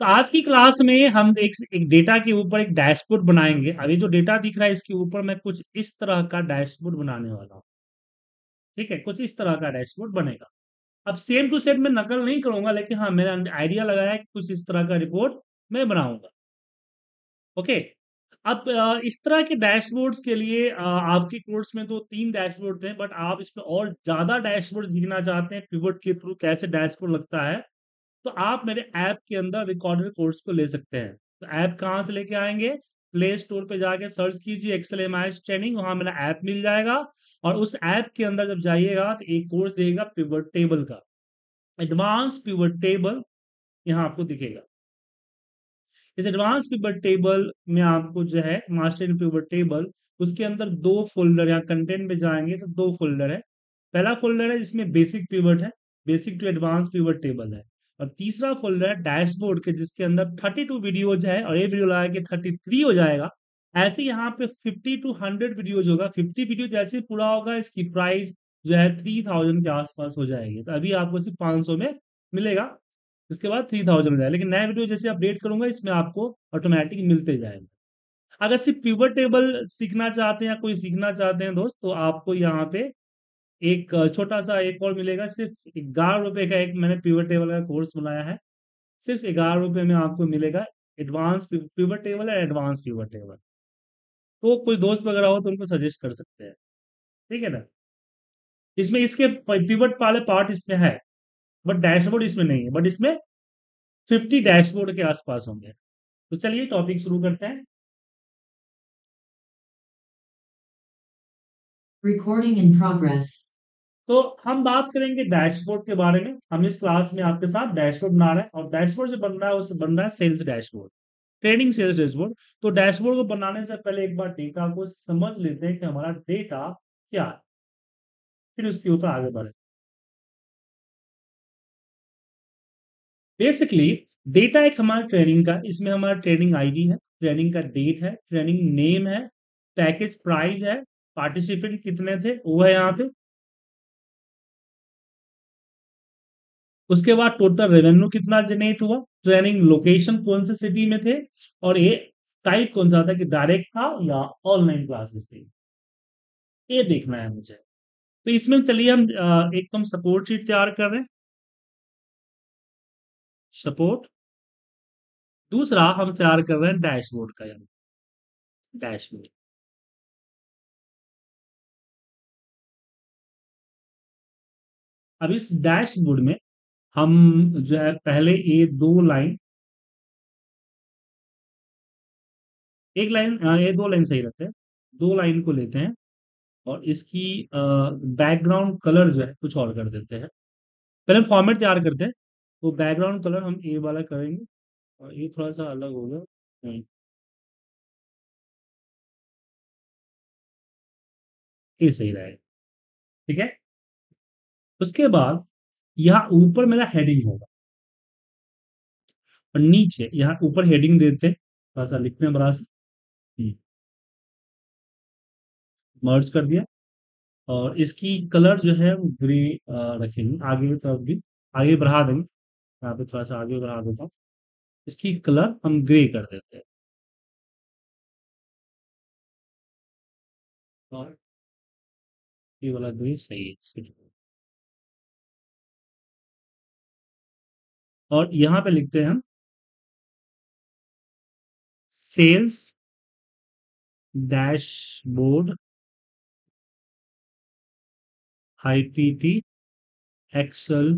तो आज की क्लास में हम एक डेटा के ऊपर एक डैशबोर्ड बनाएंगे। अभी जो डेटा दिख रहा है इसके ऊपर मैं कुछ इस तरह का डैशबोर्ड बनाने वाला हूँ। ठीक है, कुछ इस तरह का डैशबोर्ड बनेगा। अब सेम टू सेम मैं नकल नहीं करूंगा, लेकिन हाँ मेरा आइडिया लगाया कि कुछ इस तरह का रिपोर्ट मैं बनाऊंगा। ओके, अब इस तरह के डैशबोर्ड्स के लिए आपके कोर्स में तो 3 डैशबोर्ड थे, बट आप इसमें और ज्यादा डैशबोर्ड सीखना चाहते हैं, पिवट के थ्रू कैसे डैशबोर्ड लगता है, तो आप मेरे ऐप के अंदर रिकॉर्डेड कोर्स को ले सकते हैं। तो ऐप कहाँ से लेके आएंगे? प्ले स्टोर पे जाके सर्च कीजिए एक्सेल एमआईएस ट्रेनिंग, वहाँ मेरा ऐप मिल जाएगा। और उस ऐप के अंदर जब जाइएगा तो एक कोर्स देगा पिवट टेबल का, एडवांस पिवट टेबल यहाँ आपको दिखेगा। इस एडवांस पिवट टेबल में आपको जो है मास्टर इन पिवट टेबल, उसके अंदर 2 फोल्डर, यहाँ कंटेंट में जाएंगे तो 2 फोल्डर है। पहला फोल्डर है जिसमें बेसिक पिवट है, basic to advance pivot table है, और तीसरा फोल्डर है डैशबोर्ड के, जिसके अंदर 32 वीडियोज है, और ये वीडियो लगा के 33 हो जाएगा। ऐसे यहाँ पे 50 to 100 वीडियोज होगा। 50 वीडियो जैसे पूरा होगा इसकी प्राइस जो है 3000 के आसपास हो जाएगी। तो अभी आपको सिर्फ 500 में मिलेगा, इसके बाद 3000 हो जाएगा। लेकिन नया वीडियो जैसे अपडेट करूंगा इसमें आपको ऑटोमेटिक मिलते जाएंगे। अगर सिर्फ पिवट टेबल सीखना चाहते हैं या कोई सीखना चाहते हैं दोस्त, तो आपको यहाँ पे एक छोटा सा एक और मिलेगा, सिर्फ 11 रुपये का। एक मैंने पिवट टेबल का कोर्स बनाया है, सिर्फ 11 रुपये में आपको मिलेगा advance pivot table and advance pivot table. तो कोई दोस्त वगैरह हो तो उनको सजेस्ट कर सकते हैं, ठीक है ना। इसमें इसके पिवट वाले पार्ट इसमें है, बट डैशबोर्ड इसमें नहीं है, बट इसमें 50 डैशबोर्ड के आसपास होंगे। तो चलिए टॉपिक शुरू करते हैं। Recording in progress. तो हम बात करेंगे डैशबोर्ड के बारे में। हम इस क्लास में आपके साथ डैशबोर्ड बना रहे हैं, और डैशबोर्ड जो बन रहा है उससे बन रहा है sales dashboard, training sales dashboard. तो डैशबोर्ड को बनाने से पहले एक बार डेटा को समझ लेते हैं कि हमारा डेटा क्या है, फिर उसके ऊपर आगे बढ़े। बेसिकली डेटा एक हमारा ट्रेनिंग का, इसमें हमारा ट्रेनिंग आईडी है, ट्रेनिंग का डेट है, ट्रेनिंग नेम है, पैकेज प्राइस है, पार्टिसिपेंट कितने थे वो है यहाँ पे, उसके बाद टोटल रेवेन्यू कितना जनरेट हुआ, ट्रेनिंग लोकेशन कौन से सिटी में थे, और ये टाइप कौन सा था कि डायरेक्ट था या ऑनलाइन क्लासेस थी, ये देखना है मुझे। तो इसमें चलिए हम एकदम सपोर्ट शीट तैयार कर रहे हैं, सपोर्ट। दूसरा हम तैयार कर रहे हैं डैशबोर्ड का, यहाँ डैशबोर्ड। अब इस डैशबोर्ड में हम जो है पहले ये 2 लाइन, एक लाइन, ये 2 लाइन सही रहते हैं, 2 लाइन को लेते हैं और इसकी बैकग्राउंड कलर जो है कुछ और कर देते हैं। पहले हम फॉर्मेट तैयार करते हैं, तो बैकग्राउंड कलर हम ये वाला करेंगे, और ये थोड़ा सा अलग होगा। ये सही रहेगा, ठीक है। उसके बाद यहाँ ऊपर मेरा हेडिंग होगा और नीचे यहाँ ऊपर हेडिंग देते हैं, थोड़ा सा लिखते हैं बड़ा सा, मर्ज कर दिया। और इसकी कलर जो है वो ग्रे रखेंगे, आगे की तरफ भी आगे बढ़ा देंगे। यहाँ पे थोड़ा सा आगे बढ़ा देता हूँ, इसकी कलर हम ग्रे कर देते हैं। और ये वाला ग्रे सही है। और यहाँ पे लिखते हैं हम sales dashboard IPT Excel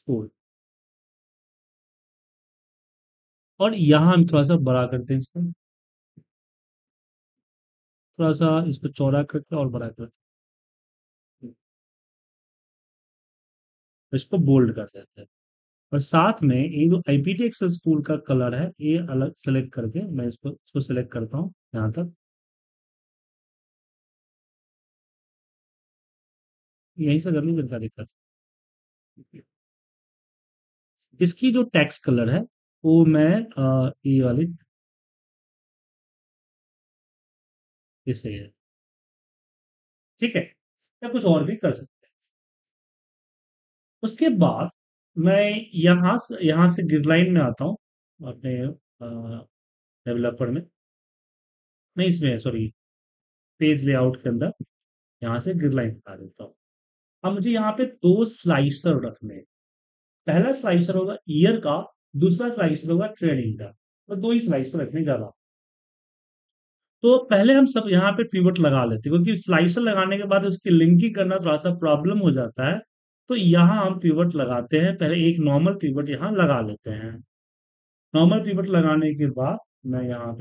score, और यहाँ हम थोड़ा सा बड़ा करते हैं इसको, थोड़ा सा इसको चौड़ा करके और बड़ा करके इसको बोल्ड कर देते हैं। और साथ में ये जो IPT एक्सेल स्कूल का कलर है ये अलग सेलेक्ट करके मैं इसको सेलेक्ट करता हूँ यहाँ तक, यही से गर्मी करता दिक्कत। इसकी जो टेक्स्ट कलर है वो मैं ये वाली इसे है, ठीक है, या कुछ और भी कर सकते हैं। उसके बाद मैं यहाँ से ग्रिडलाइन में आता हूँ अपने डेवलपर में, नहीं इसमें सॉरी पेज लेआउट के अंदर यहाँ से ग्रिडलाइन बना देता हूँ। अब मुझे यहाँ पे दो स्लाइसर रखने हैं, पहला स्लाइसर होगा ईयर का, दूसरा स्लाइसर होगा ट्रेनिंग का, और दो ही स्लाइसर रखने जा रहा हूँ। तो पहले हम सब यहाँ पे पिवट लगा लेते हैं, क्योंकि स्लाइसर लगाने के बाद उसकी लिंकिंग करना थोड़ा सा प्रॉब्लम हो जाता है, तो यहाँ हम पिवट लगाते हैं। पहले एक नॉर्मल पिवट यहाँ लगा लेते हैं। नॉर्मल पिवट लगाने के बाद मैं यहाँ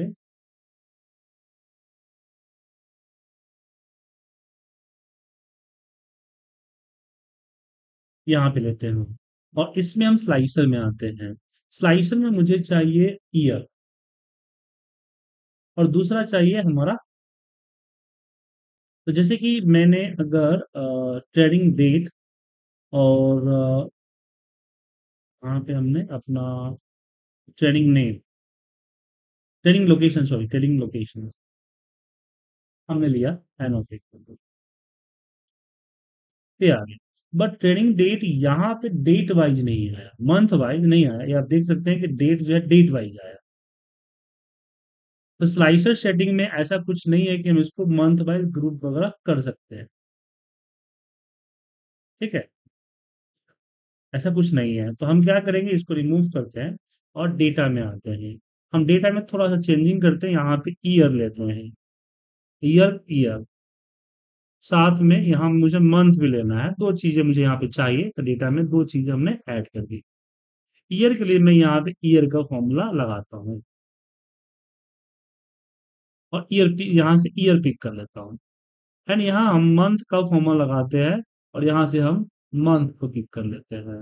पे लेते हैं और इसमें हम स्लाइसर में आते हैं। स्लाइसर में मुझे चाहिए ईयर और दूसरा चाहिए हमारा, तो जैसे कि मैंने अगर ट्रेडिंग डेट और वहाँ पे हमने अपना ट्रेडिंग नेम, ट्रेडिंग लोकेशन हमने लिया एनोटेट ये आ गया, बट ट्रेडिंग डेट यहाँ पे डेट वाइज नहीं आया, मंथ वाइज नहीं आया। ये आप देख सकते हैं कि डेट जो है डेट वाइज आया। तो स्लाइसर शेडिंग में ऐसा कुछ नहीं है कि हम इसको मंथ वाइज ग्रुप वगैरह कर सकते हैं, ठीक है, ऐसा कुछ नहीं है। तो हम क्या करेंगे, इसको रिमूव करते हैं और डेटा में आते हैं। हम डेटा में थोड़ा सा चेंजिंग करते हैं, यहाँ पे ईयर लेते हैं, ईयर साथ में यहाँ मुझे मंथ भी लेना है, दो चीजें मुझे यहाँ पे चाहिए, तो डेटा में दो चीजें हमने ऐड कर दी। ईयर के लिए मैं यहाँ पे ईयर का फॉर्मूला लगाता हूँ और ईयर यहाँ से ईयर पिक कर लेता हूँ, एंड यहाँ हम मंथ का फॉर्मूला लगाते हैं और यहाँ से हम मंथ को पिक कर लेते हैं।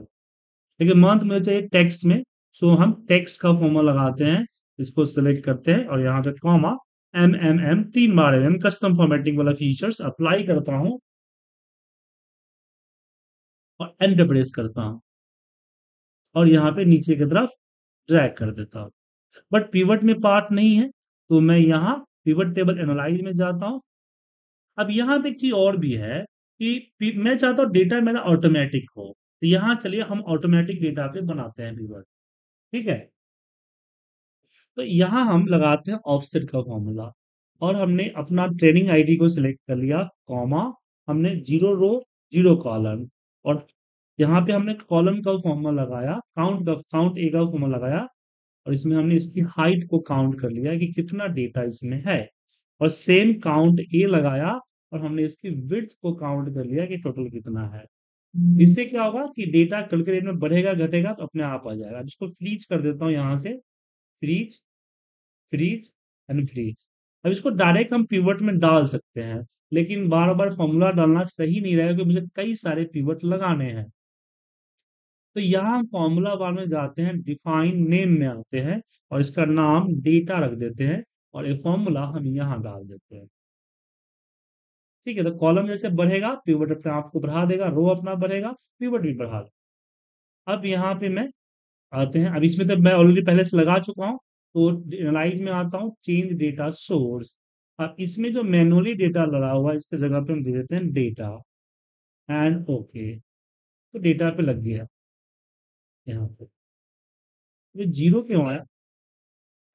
लेकिन मंथ मुझे चाहिए टेक्स्ट में, सो हम टेक्स्ट का फॉर्मूला लगाते हैं, इसको सिलेक्ट करते हैं और यहाँ पे कॉमा MMM 3 बार एम कस्टम फॉर्मेटिंग वाला फीचर्स अप्लाई करता हूं और एंटर प्रेस करता हूं और यहाँ पे नीचे की तरफ ड्रैग कर देता हूँ। बट पिवट में पार्ट नहीं है, तो मैं यहाँ पिवट टेबल एनालाइज में जाता हूँ। अब यहाँ पे एक चीज और भी है कि मैं चाहता हूँ डेटा मेरा ऑटोमेटिक हो, तो यहाँ चलिए हम ऑटोमेटिक डेटा पे बनाते हैं पिवट, ठीक है। तो यहाँ हम लगाते हैं ऑफसेट का फॉर्मूला और हमने अपना ट्रेनिंग आईडी को सिलेक्ट कर लिया, कॉमा हमने 0 रो 0 कॉलम और यहाँ पे हमने कॉलम का फॉर्मूला लगाया, काउंट ए का फॉर्मूला लगाया और इसमें हमने इसकी हाइट को काउंट कर लिया कि कितना डेटा इसमें है, और सेम काउंट ए लगाया और हमने इसकी विड्थ को काउंट कर लिया कि टोटल कितना है। इससे क्या होगा कि डेटा कल के डेट में बढ़ेगा घटेगा तो अपने आप आ जाएगा। जिसको फ्रीज कर देता हूँ यहाँ से, फ्रीज एंड फ्रीज। अब इसको डायरेक्ट हम पिवट में डाल सकते हैं, लेकिन बार बार फॉर्मूला डालना सही नहीं रहेगा क्योंकि मुझे कई सारे पिवट लगाने हैं। तो यहाँ फॉर्मूला बार में जाते हैं, डिफाइन नेम में आते हैं और इसका नाम डेटा रख देते हैं और ये फॉर्मूला हम यहाँ डाल देते हैं, ठीक है। तो कॉलम जैसे बढ़ेगा पिवट अपने आपको बढ़ा देगा, रो अपना बढ़ेगा पिवट भी बढ़ा देगा। अब यहाँ पे मैं आते हैं, अब इसमें तो मैं ऑलरेडी पहले से लगा चुका हूँ, तो एनालाइज में आता हूँ, चेंज डेटा सोर्स। अब इसमें जो मैनुअली डेटा लगा हुआ है इसके जगह पे हम दे देते हैं डेटा एंड ओके, तो डेटा पे लग गया। यहाँ पे ये 0 क्यों आया?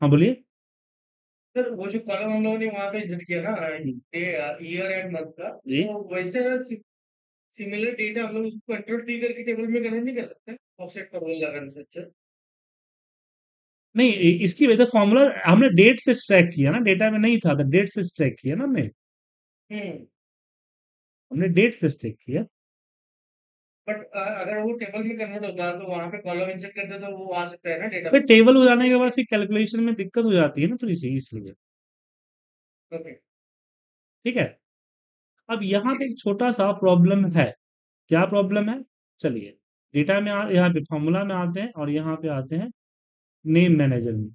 हाँ बोलिए सर, वो जो कॉलम हम लोगों ने वहाँ पे एडिट किया ना ईयर एंड मंथ का, तो वैसे सिमिलर डेटा हम लोग उसको एंटर टी करके टेबल में कनेक्ट नहीं कर सकते ऑफसेट का रोल लगाने से? अच्छा नहीं, इसकी वजह फॉर्मूला हमने डेट से स्ट्रैक किया ना, डेटा में नहीं था, डेट से स्ट्रैक किया ना हमने डेट से स्ट्रैक किया। बट अगर वो टेबल में कन्वर्ट होता तो वहाँ पे कॉलम इंसर्ट करते तो वो आ सकता है ना डेटा, फिर टेबल हो जाने के बाद फिर कैलकुलेशन में दिक्कत हो जाती है ना, तो इसलिए ओके, ठीक है। अब यहाँ पे एक छोटा सा प्रॉब्लम है, क्या प्रॉब्लम है, चलिए डेटा में यहाँ पे फॉर्मूला में आते हैं और यहाँ पे आते हैं नेम मैनेजर में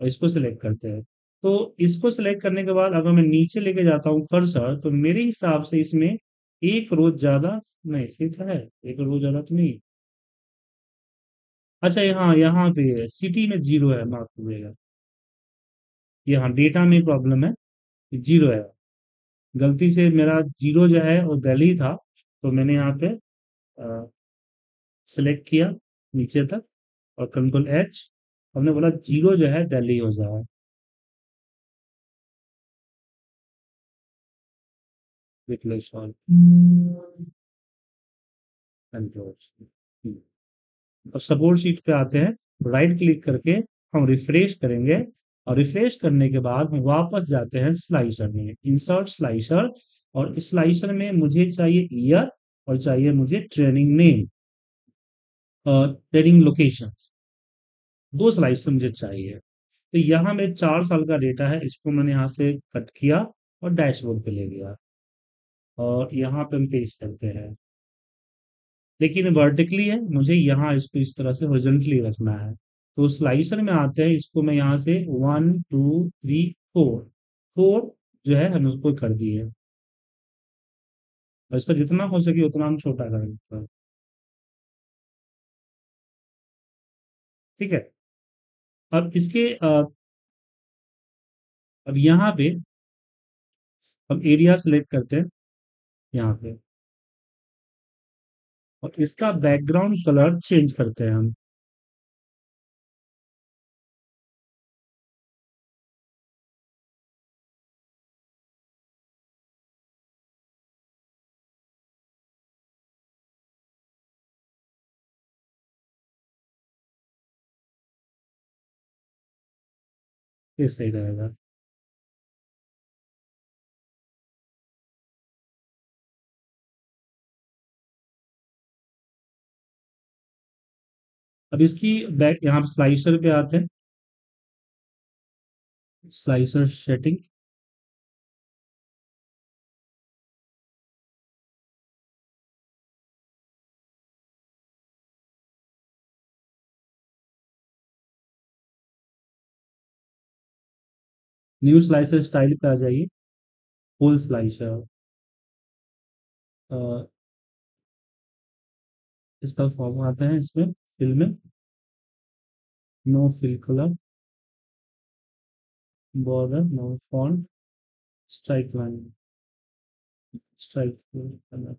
और इसको सिलेक्ट करते हैं। तो इसको सिलेक्ट करने के बाद अगर मैं नीचे लेके जाता हूँ कर्सर, तो मेरे हिसाब से इसमें एक रोज ज्यादा नहीं, सीट है एक रोज ज्यादा तो नहीं, अच्छा यहाँ पे सिटी में 0 है, माफ करिएगा, यहाँ डेटा में प्रॉब्लम है 0 है, गलती से मेरा 0 जो है वो दिल्ली था, तो मैंने यहाँ पे सिलेक्ट किया नीचे तक और कंट्रोल एच, हमने बोला जीरो जो है दिल्ली हो जाए। अब सपोर्ट शीट पे आते हैं, राइट क्लिक करके हम रिफ्रेश करेंगे और रिफ्रेश करने के बाद हम वापस जाते हैं स्लाइसर में, इंसर्ट स्लाइसर, और स्लाइसर में मुझे चाहिए ईयर और चाहिए मुझे ट्रेनिंग नेम, ट्रेनिंग लोकेशन, दो स्लाइसर मुझे चाहिए। तो यहाँ मेरे 4 साल का डेटा है, इसको मैंने यहाँ से कट किया और डैशबोर्ड पे ले गया और यहाँ पे हम पेश करते हैं, लेकिन वर्टिकली है, मुझे यहाँ इसको इस तरह से हॉरिजॉन्टली रखना है। तो स्लाइसर में आते हैं, इसको मैं यहाँ से 1 2 3 4 4 जो है हम उसको कर दिए और इसका जितना हो सके उतना हम छोटा कर देते हैं। ठीक है, अब इसके अब यहाँ पे हम एरिया सेलेक्ट करते हैं यहाँ पे और इसका बैकग्राउंड कलर चेंज करते हैं हम। ये सही रहेगा। अब इसकी बैक यहाँ स्लाइसर पे आते हैं, slicer setting, new slicer style पे आ जाइए, फुल स्लाइसर, इसका फॉर्म आता है, इसमें फिल में no fill colour, border, no font, strike line, strike colour.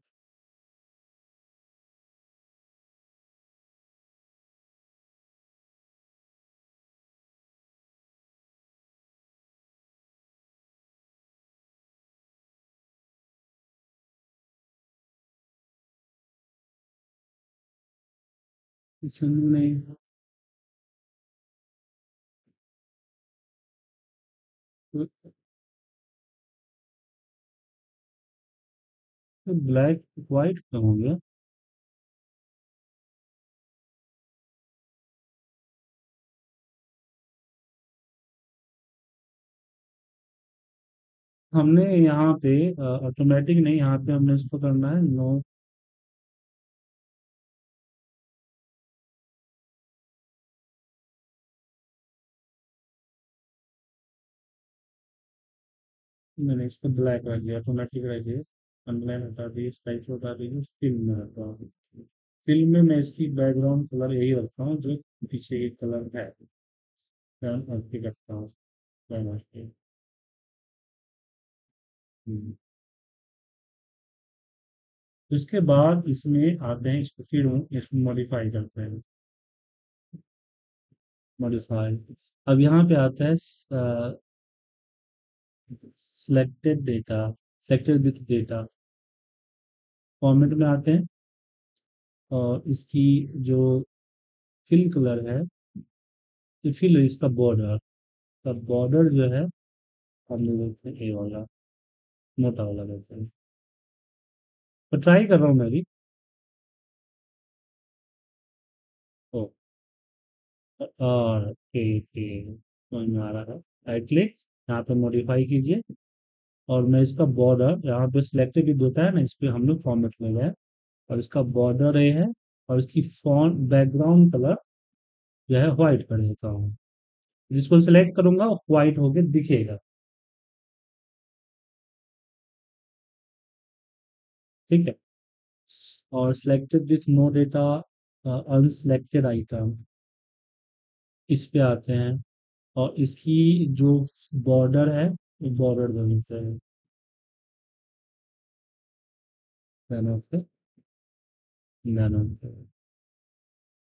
Black white का हो गया, हमने यहाँ पे ऑटोमेटिक नहीं, यहाँ पे हमने इसको करना है नो मैंने इसको ब्लैक रख दिया, ऑटोमेटिक रख दिया, अनलाइन हटा दी, स्ट्राइक हटा दी, फिल्म में रखता हूँ। फिल्म में मैं इसकी बैकग्राउंड कलर यही रखता हूँ जो पीछे एक कलर है, रखता हूँ। उसके बाद इसमें आते हैं, इसको फिर इसमें मॉडिफाई करते हैं, मॉडिफाई। अब यहाँ पे आता है selected data, selected with data format में आते हैं और इसकी जो फिल कलर है, ये फिल इसका बॉर्डर, इसका बॉर्डर जो है हम लोग देखते हैं ए वाला, मोटा वाला देखते हैं। तो ट्राई कर रहा हूँ मैं भी, और आ रहा है, राइट क्लिक, यहाँ पे मॉडिफाई कीजिए और मैं इसका बॉर्डर यहाँ पे सिलेक्टेड भी होता है ना, इस पर हम लोग फॉर्मेट में गए और इसका बॉर्डर ये है और इसकी फॉन्ट बैकग्राउंड कलर जो है वाइट कर देता हूँ, जिसको सिलेक्ट करूंगा वाइट होके दिखेगा। ठीक है, और selected with no data, unselected item, इस पे आते हैं और इसकी जो बॉर्डर है वो बॉर्डर बनता है,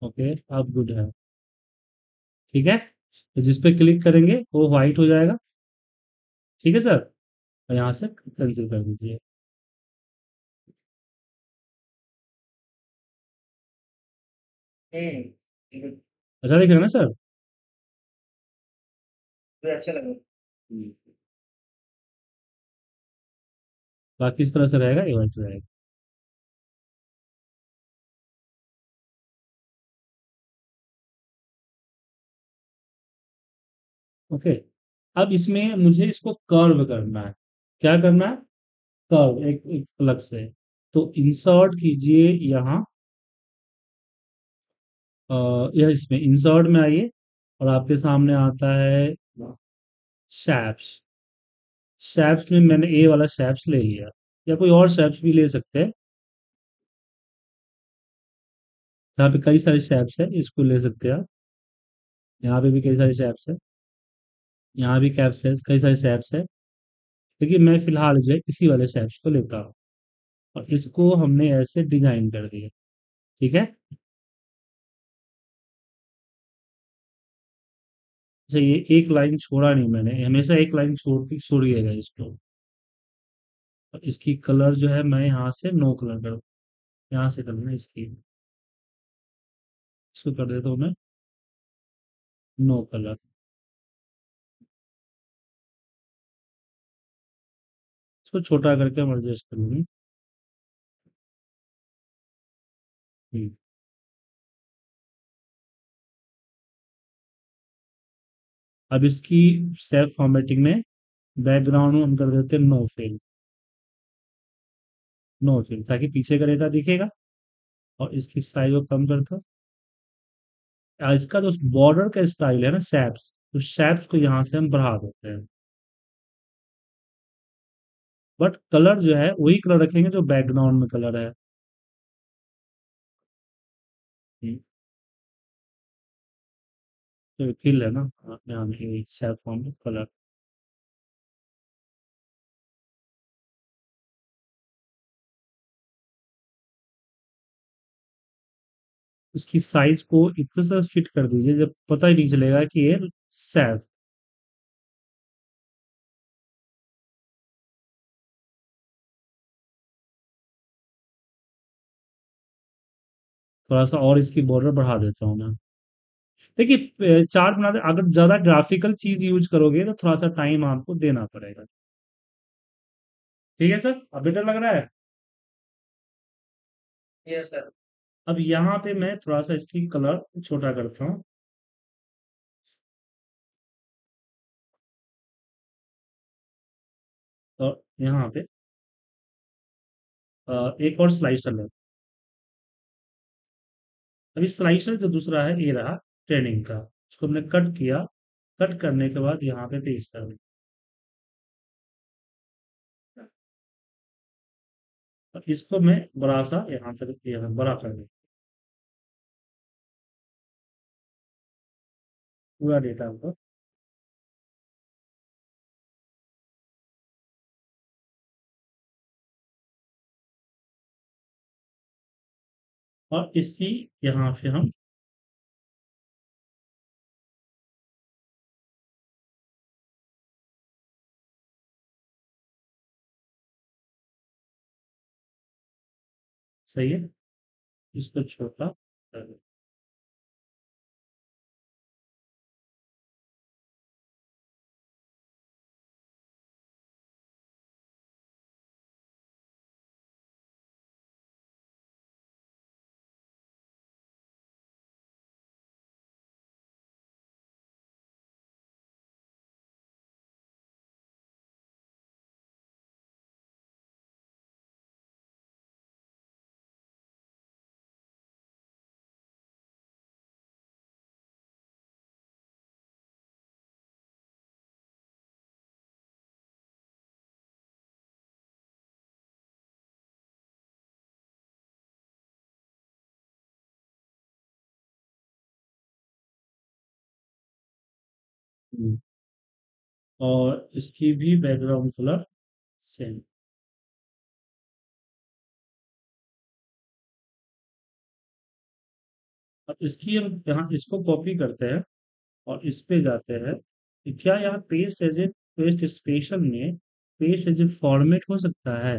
ओके आप गुड है, ठीक है। तो जिस पे क्लिक करेंगे वो व्हाइट हो जाएगा, ठीक है सर। और यहाँ से कैंसिल कर दीजिए। अच्छा दिख रहा है ना सर, मुझे अच्छा लगा। बाकी इस तरह से रहेगा, ये व्हाइट रहेगा। ओके अब इसमें मुझे इसको कर्व करना है। क्या करना है? कर्व एक एक अलग से। तो इंसर्ट कीजिए यहाँ, यह इसमें इंसर्ट में आइए और आपके सामने आता है शेप्स। शेप्स में मैंने ए वाला शेप्स ले लिया, या कोई और शेप्स भी ले सकते हैं। यहाँ पे कई सारे शेप्स हैं, इसको ले सकते हैं आप। यहाँ पे भी कई सारे शेप्स हैं, यहाँ भी कैप्स है, कई सारे शेप्स है। देखिए मैं फिलहाल जो है इसी वाले शेप्स को लेता हूँ और इसको हमने ऐसे डिजाइन कर दिया, ठीक है। अच्छा ये एक लाइन छोड़ा नहीं मैंने, हमेशा एक लाइन छोड़िएगा इसको। और इसकी कलर जो है मैं यहाँ से नो कलर कर, यहाँ से करना इसकी, इसको कर देता हूँ मैं नो कलर। तो छोटा करके हम एडजस्ट करेंगे, ठीक। अब इसकी सेफ फॉर्मेटिंग में बैकग्राउंड हम कर देते हैं नो फिल, नो फिल, ताकि पीछे का डेटा दिखेगा। और इसकी साइज को कम करता, इसका जो तो बॉर्डर का स्टाइल है ना शेप्स, तो शेप्स को यहाँ से हम बढ़ा देते हैं। बट कलर जो है वही कलर रखेंगे जो बैकग्राउंड में कलर है। तो फील है ना हमें शेप फॉर्म में कलर। इसकी साइज को इतने से फिट कर दीजिए जब पता ही नहीं चलेगा कि ये शेप। थोड़ा सा और इसकी बॉर्डर बढ़ा देता हूँ मैं। देखिए चार्ट बनाते अगर ज़्यादा ग्राफिकल चीज़ यूज करोगे तो थोड़ा सा टाइम आपको देना पड़ेगा, ठीक है सर। अब बेटर लग रहा है? Yes sir. अब यहाँ पे मैं थोड़ा सा इसकी कलर छोटा करता हूँ, और यहाँ पे एक और स्लाइसर लग। अभी स्लाइसर जो दूसरा है ये रहा ट्रेनिंग का, इसको हमने कट किया। कट करने के बाद यहाँ पे पेस्ट कर दिया और इसको मैं बड़ा सा यहाँ से बड़ा कर दिया। पूरा डेटा को और इसकी यहाँ पे हम सही है इसको छोटा कर दें। और इसकी भी बैकग्राउंड कलर सेम। और इसकी हम यहाँ इसको कॉपी करते हैं और इस पे जाते हैं। क्या यहाँ paste as a paste special में पेस्ट एज ए फॉर्मेट हो सकता है?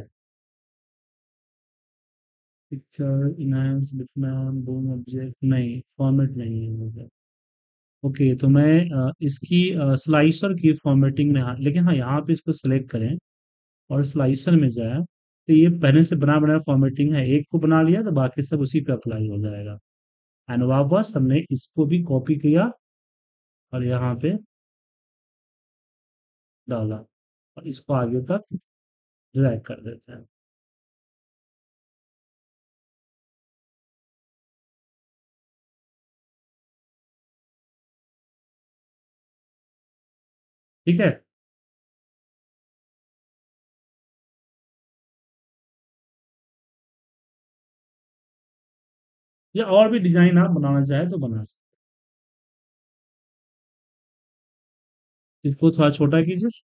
पिक्चर इनहांस लिखना बूम ऑब्जेक्ट नहीं, फॉर्मेट नहीं है। ओके तो मैं इसकी स्लाइसर की फॉर्मेटिंग में लेकिन हाँ यहाँ पे इसको सिलेक्ट करें और स्लाइसर में जाए तो ये पहले से बना बनाया फॉर्मेटिंग है। एक को बना लिया तो बाकी सब उसी पे अप्लाई हो जाएगा। एंड वापस हमने इसको भी कॉपी किया और यहाँ पे डाला और इसको आगे तक ड्रैग कर देते हैं। ठीक है, या और भी डिजाइन आप बनाना चाहे तो बना सकते। इसको थोड़ा छोटा कीजिए।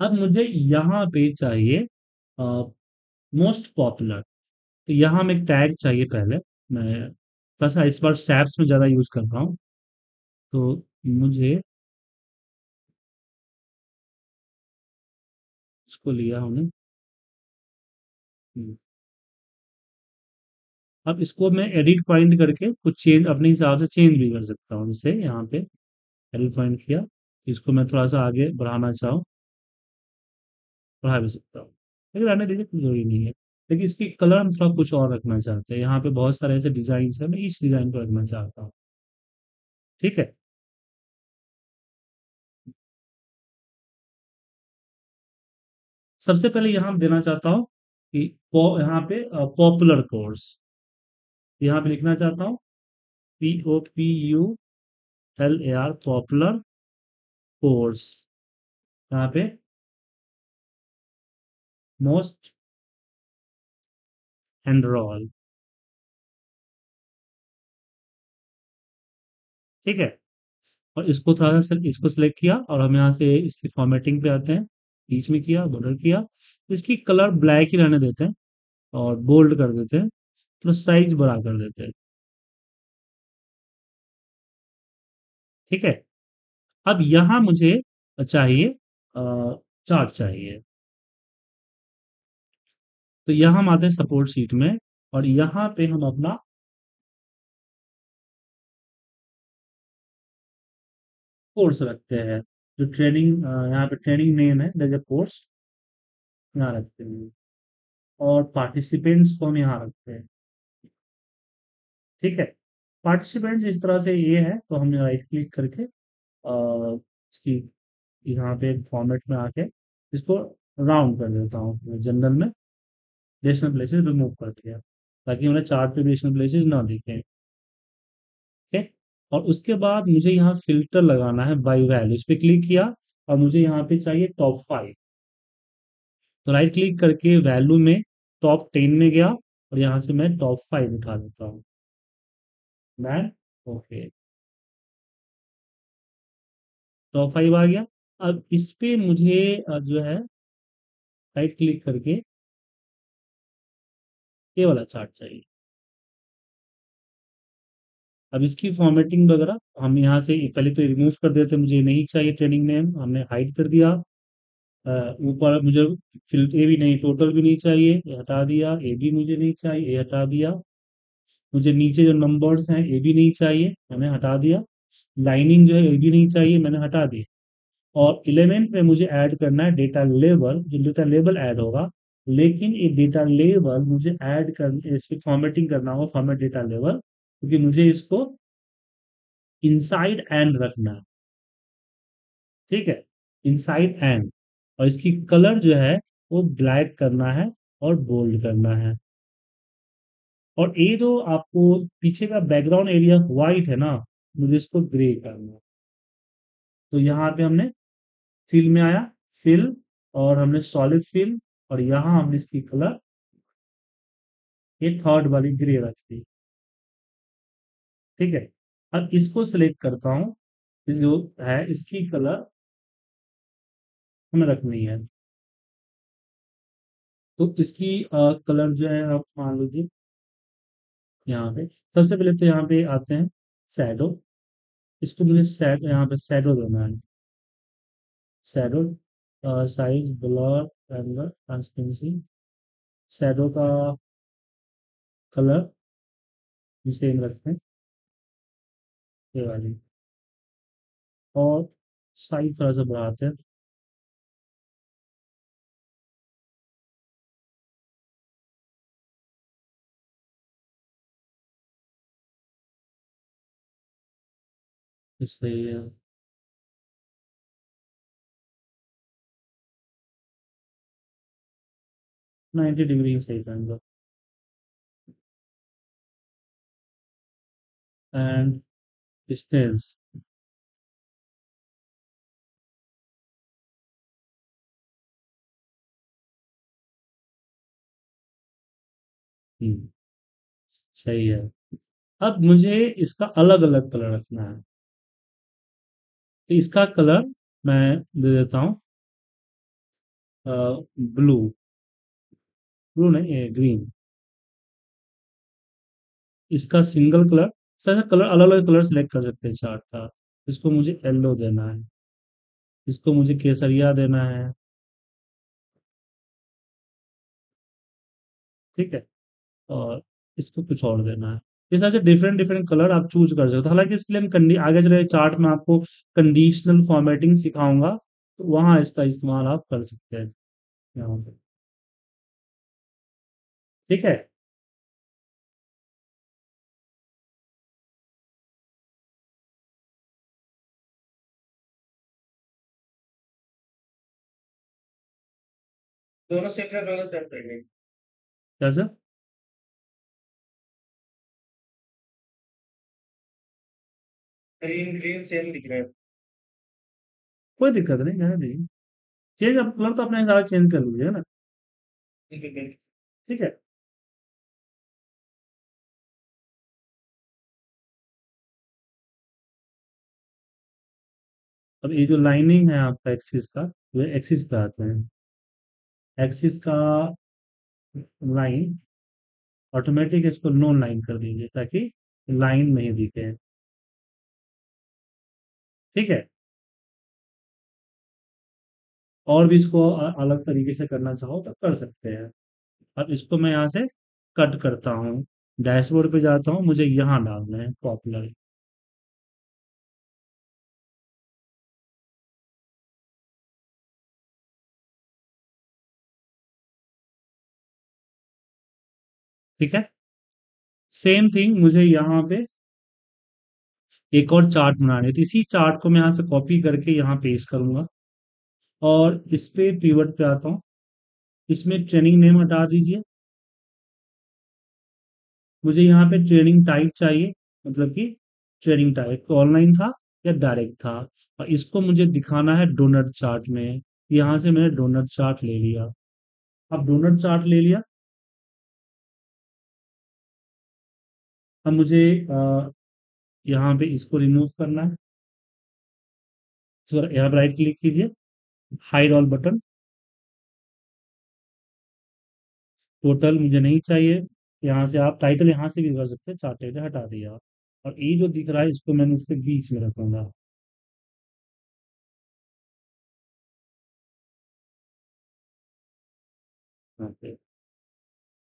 अब मुझे यहाँ पे चाहिए मोस्ट पॉपुलर, तो यहाँ में एक टैग चाहिए। पहले मैं बस इस बार सैप्स में ज़्यादा यूज़ कर रहा हूँ तो मुझे इसको लिया हमने। अब इसको मैं एडिट पॉइंट करके कुछ चेंज अपने हिसाब से चेंज भी कर सकता हूँ। जैसे यहाँ पे एडिट पॉइंट किया, इसको मैं थोड़ा सा आगे बढ़ाना चाहूँ बढ़ा भी सकता हूँ, लेकिन रहने दीजिए, कोई जरूरी नहीं है। लेकिन इसकी कलर हम थोड़ा कुछ और रखना चाहते हैं। यहाँ पे बहुत सारे ऐसे डिजाइन है, मैं इस डिजाइन को रखना चाहता हूँ। ठीक है, सबसे पहले यहाँ देना चाहता हूँ कि यहाँ पे पॉपुलर कोर्स यहाँ पे लिखना चाहता हूँ POPULAR पॉपुलर कोर्स। यहाँ पे मोस्ट एंड रोल। ठीक है, और इसको थोड़ा सा इसको सिलेक्ट किया और हम यहाँ से इसकी फॉर्मेटिंग पे आते हैं। बीच में किया, बॉर्डर किया, इसकी कलर ब्लैक ही रहने देते हैं और बोल्ड कर देते हैं, तो साइज बड़ा कर देते हैं। ठीक है, अब यहाँ मुझे चाहिए चार्ट चाहिए, तो यहाँ हम आते हैं सपोर्ट सीट में और यहाँ पे हम अपना कोर्स रखते हैं जो ट्रेनिंग, यहाँ पे ट्रेनिंग नेम है जैसे कोर्स यहाँ रखते हैं और पार्टिसिपेंट्स को हम यहाँ रखते हैं। ठीक है, पार्टिसिपेंट्स इस तरह से ये है, तो हमने राइट क्लिक करके इसकी यहाँ पे फॉर्मेट में आके इसको राउंड कर देता हूँ। जनरल में डेसिमल प्लेसेस रिमूव कर दिया ताकि उन्हें चार्ट पे डेसिमल प्लेसेस ना दिखें। ठीक, और उसके बाद मुझे यहाँ फिल्टर लगाना है बाय वैल्यू। इस पे क्लिक किया और मुझे यहाँ पे चाहिए टॉप 5, तो राइट क्लिक करके वैल्यू में टॉप 10 में गया और यहाँ से मैं टॉप 5 उठा देता हूँ। ओके, टॉप 5 आ गया। अब इस पे मुझे जो है राइट क्लिक करके ये वाला चार्ट चाहिए। अब इसकी फॉर्मेटिंग वगैरह हम यहाँ से पहले तो रिमूव कर देते, मुझे नहीं चाहिए ट्रेनिंग नेम, हमने हाइड कर दिया। ऊपर मुझे फिल्टर भी नहीं, टोटल भी नहीं चाहिए, ये हटा दिया। ए भी मुझे नहीं चाहिए, ये हटा दिया। मुझे नीचे जो नंबर्स हैं ए भी नहीं चाहिए, मैंने हटा दिया। लाइनिंग जो है ए भी नहीं चाहिए, मैंने हटा दिया। और 11 में मुझे ऐड करना है डेटा लेबल, जो डेटा लेबल ऐड होगा, लेकिन ये डेटा लेवल मुझे ऐड कर इसकी फॉर्मेटिंग करना होगा, फॉर्मेट डेटा लेवल, क्योंकि मुझे इसको इनसाइड एंड रखना है। ठीक है, इनसाइड एंड, और इसकी कलर जो है वो ब्लैक करना है और बोल्ड करना है। और ये जो आपको पीछे का बैकग्राउंड एरिया व्हाइट है ना, मुझे इसको ग्रे करना है। तो यहाँ पे हमने फिल में आया, फिल, और हमने सॉलिड फिल, और यहाँ हमने इसकी कलर ये 3rd वाली ग्रे रख दी। ठीक है, अब इसको सिलेक्ट करता हूँ, जो है इसकी कलर हमें रखनी है, तो इसकी कलर जो है आप मान लीजिए यहाँ पे सबसे पहले तो यहाँ पे आते हैं शैडो। इसको मुझे यहाँ पे शैडो देना है, shadow size blur angle transparency, shadow का कलर सेम रखते हैं ये वाली, और साइज थोड़ा सा बढ़ाते हैं। इसलिए नाइन्टी डिग्री सही करेंगे एंड डिस्टेंस सही है। अब मुझे इसका अलग अलग कलर रखना है तो इसका कलर मैं दे देता हूँ ब्लू, ब्लू नहीं ग्रीन। इसका सिंगल कलर, इसका कलर अलग अलग कलर सेलेक्ट कर सकते हैं चार्ट का। इसको मुझे येलो देना है, इसको मुझे केसरिया देना है, ठीक है, और इसको कुछ और देना है। इस तरह से डिफरेंट डिफरेंट कलर आप चूज कर सकते हो। हालांकि इसके लिए हम आगे चले चार्ट में आपको कंडीशनल फॉर्मेटिंग सिखाऊंगा तो वहां इसका इस्तेमाल आप कर सकते हैं यहाँ पे, ठीक है। दोनों सेट करेंगे क्या सर? ग्रीन ग्रीन सेम दिख रहा है, कोई दिक्कत नहीं, जाने दीजिए। चेंज आप कलर तो अपने हिसाब से चेंज कर लीजिए ना, ठीक है। अब ये जो लाइनिंग है आपका एक्सिस का, वो एक्सिस पे आते हैं। एक्सिस का लाइन ऑटोमेटिक इसको नॉन लाइन कर दीजिए ताकि लाइन नहीं दिखे, ठीक है। और भी इसको अलग तरीके से करना चाहो तो कर सकते हैं। अब इसको मैं यहाँ से कट करता हूँ, डैशबोर्ड पे जाता हूँ, मुझे यहाँ डालना है पॉपुलर, ठीक है। सेम थिंग मुझे यहाँ पे एक और चार्ट बनानी थी, इसी चार्ट को मैं यहाँ से कॉपी करके यहाँ पेस्ट करूंगा और इस पे पिवट पे आता हूँ। इसमें ट्रेनिंग नेम हटा दीजिए, मुझे यहाँ पे ट्रेनिंग टाइप चाहिए, मतलब कि ट्रेनिंग टाइप ऑनलाइन था या डायरेक्ट था, और इसको मुझे दिखाना है डोनट चार्ट में। यहाँ से मैंने डोनट चार्ट ले लिया, अब डोनट चार्ट ले लिया। अब मुझे यहाँ पे इसको रिमूव करना है, यहाँ पर राइट क्लिक कीजिए, हाइड ऑल बटन, टोटल मुझे नहीं चाहिए। यहाँ से आप टाइटल यहाँ से भी कर सकते हैं, चार्ट हटा दिया, और ये जो दिख रहा है इसको मैंने उसके बीच में रखूंगा,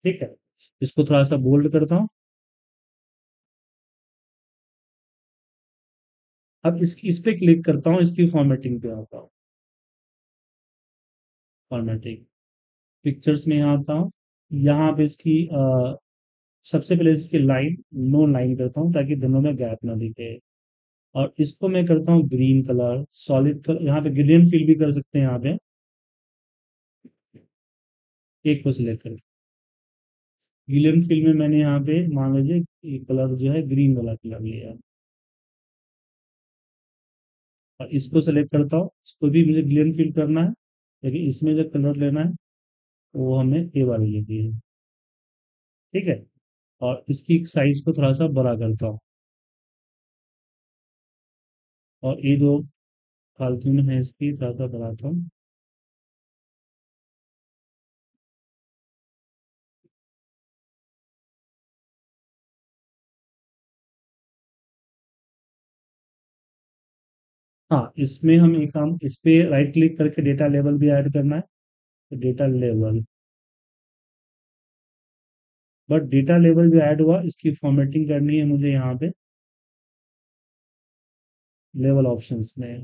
ठीक है। इसको थोड़ा सा बोल्ड करता हूँ। अब इस पे क्लिक करता हूँ, इसकी फॉर्मेटिंग पे आता हूँ, फॉर्मेटिंग पिक्चर्स में यहाँ आता हूँ। यहाँ पे इसकी सबसे पहले इसकी लाइन नो लाइन करता हूँ ताकि दोनों में गैप ना दिखे, और इसको मैं करता हूँ ग्रीन कलर, सॉलिड कलर। यहाँ पे ग्रेडियंट फील भी कर सकते हैं, यहाँ पे एक को सिलेक्ट कर ग्रेडियंट फील में मैंने यहाँ पे मान लीजिए कलर जो है ग्रीन वाला कलर लिया, और इसको सेलेक्ट करता हूँ। इसको भी मुझे ग्लेन फिल करना है लेकिन इसमें जो कलर लेना है वो हमें ए वाले लेनी है, ठीक है। और इसकी साइज को थोड़ा सा बड़ा करता हूँ, और ये जो फालतू में है इसकी थोड़ा सा बढ़ाता हूँ, हाँ, इसमें हम एक काम, इस पे राइट क्लिक करके डेटा लेवल भी ऐड करना है। तो डेटा लेवल, बट डेटा लेवल जो ऐड हुआ इसकी फॉर्मेटिंग करनी है मुझे। यहाँ पे लेवल ऑप्शंस में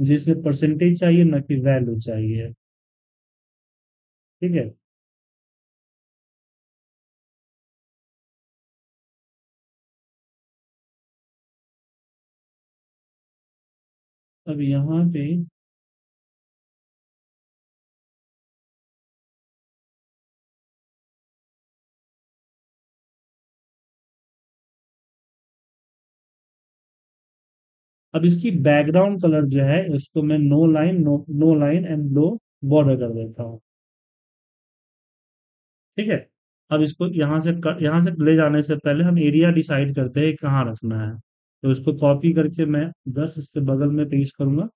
मुझे इसमें परसेंटेज चाहिए, ना कि वैल्यू चाहिए। ठीक है, अब यहाँ पे अब इसकी बैकग्राउंड कलर जो है उसको मैं no line and no border कर देता हूँ। ठीक है, अब इसको यहाँ से ले जाने से पहले हम एरिया डिसाइड करते हैं कहाँ रखना है। तो इसको कॉपी करके मैं 10 इसके बगल में पेस्ट करूंगा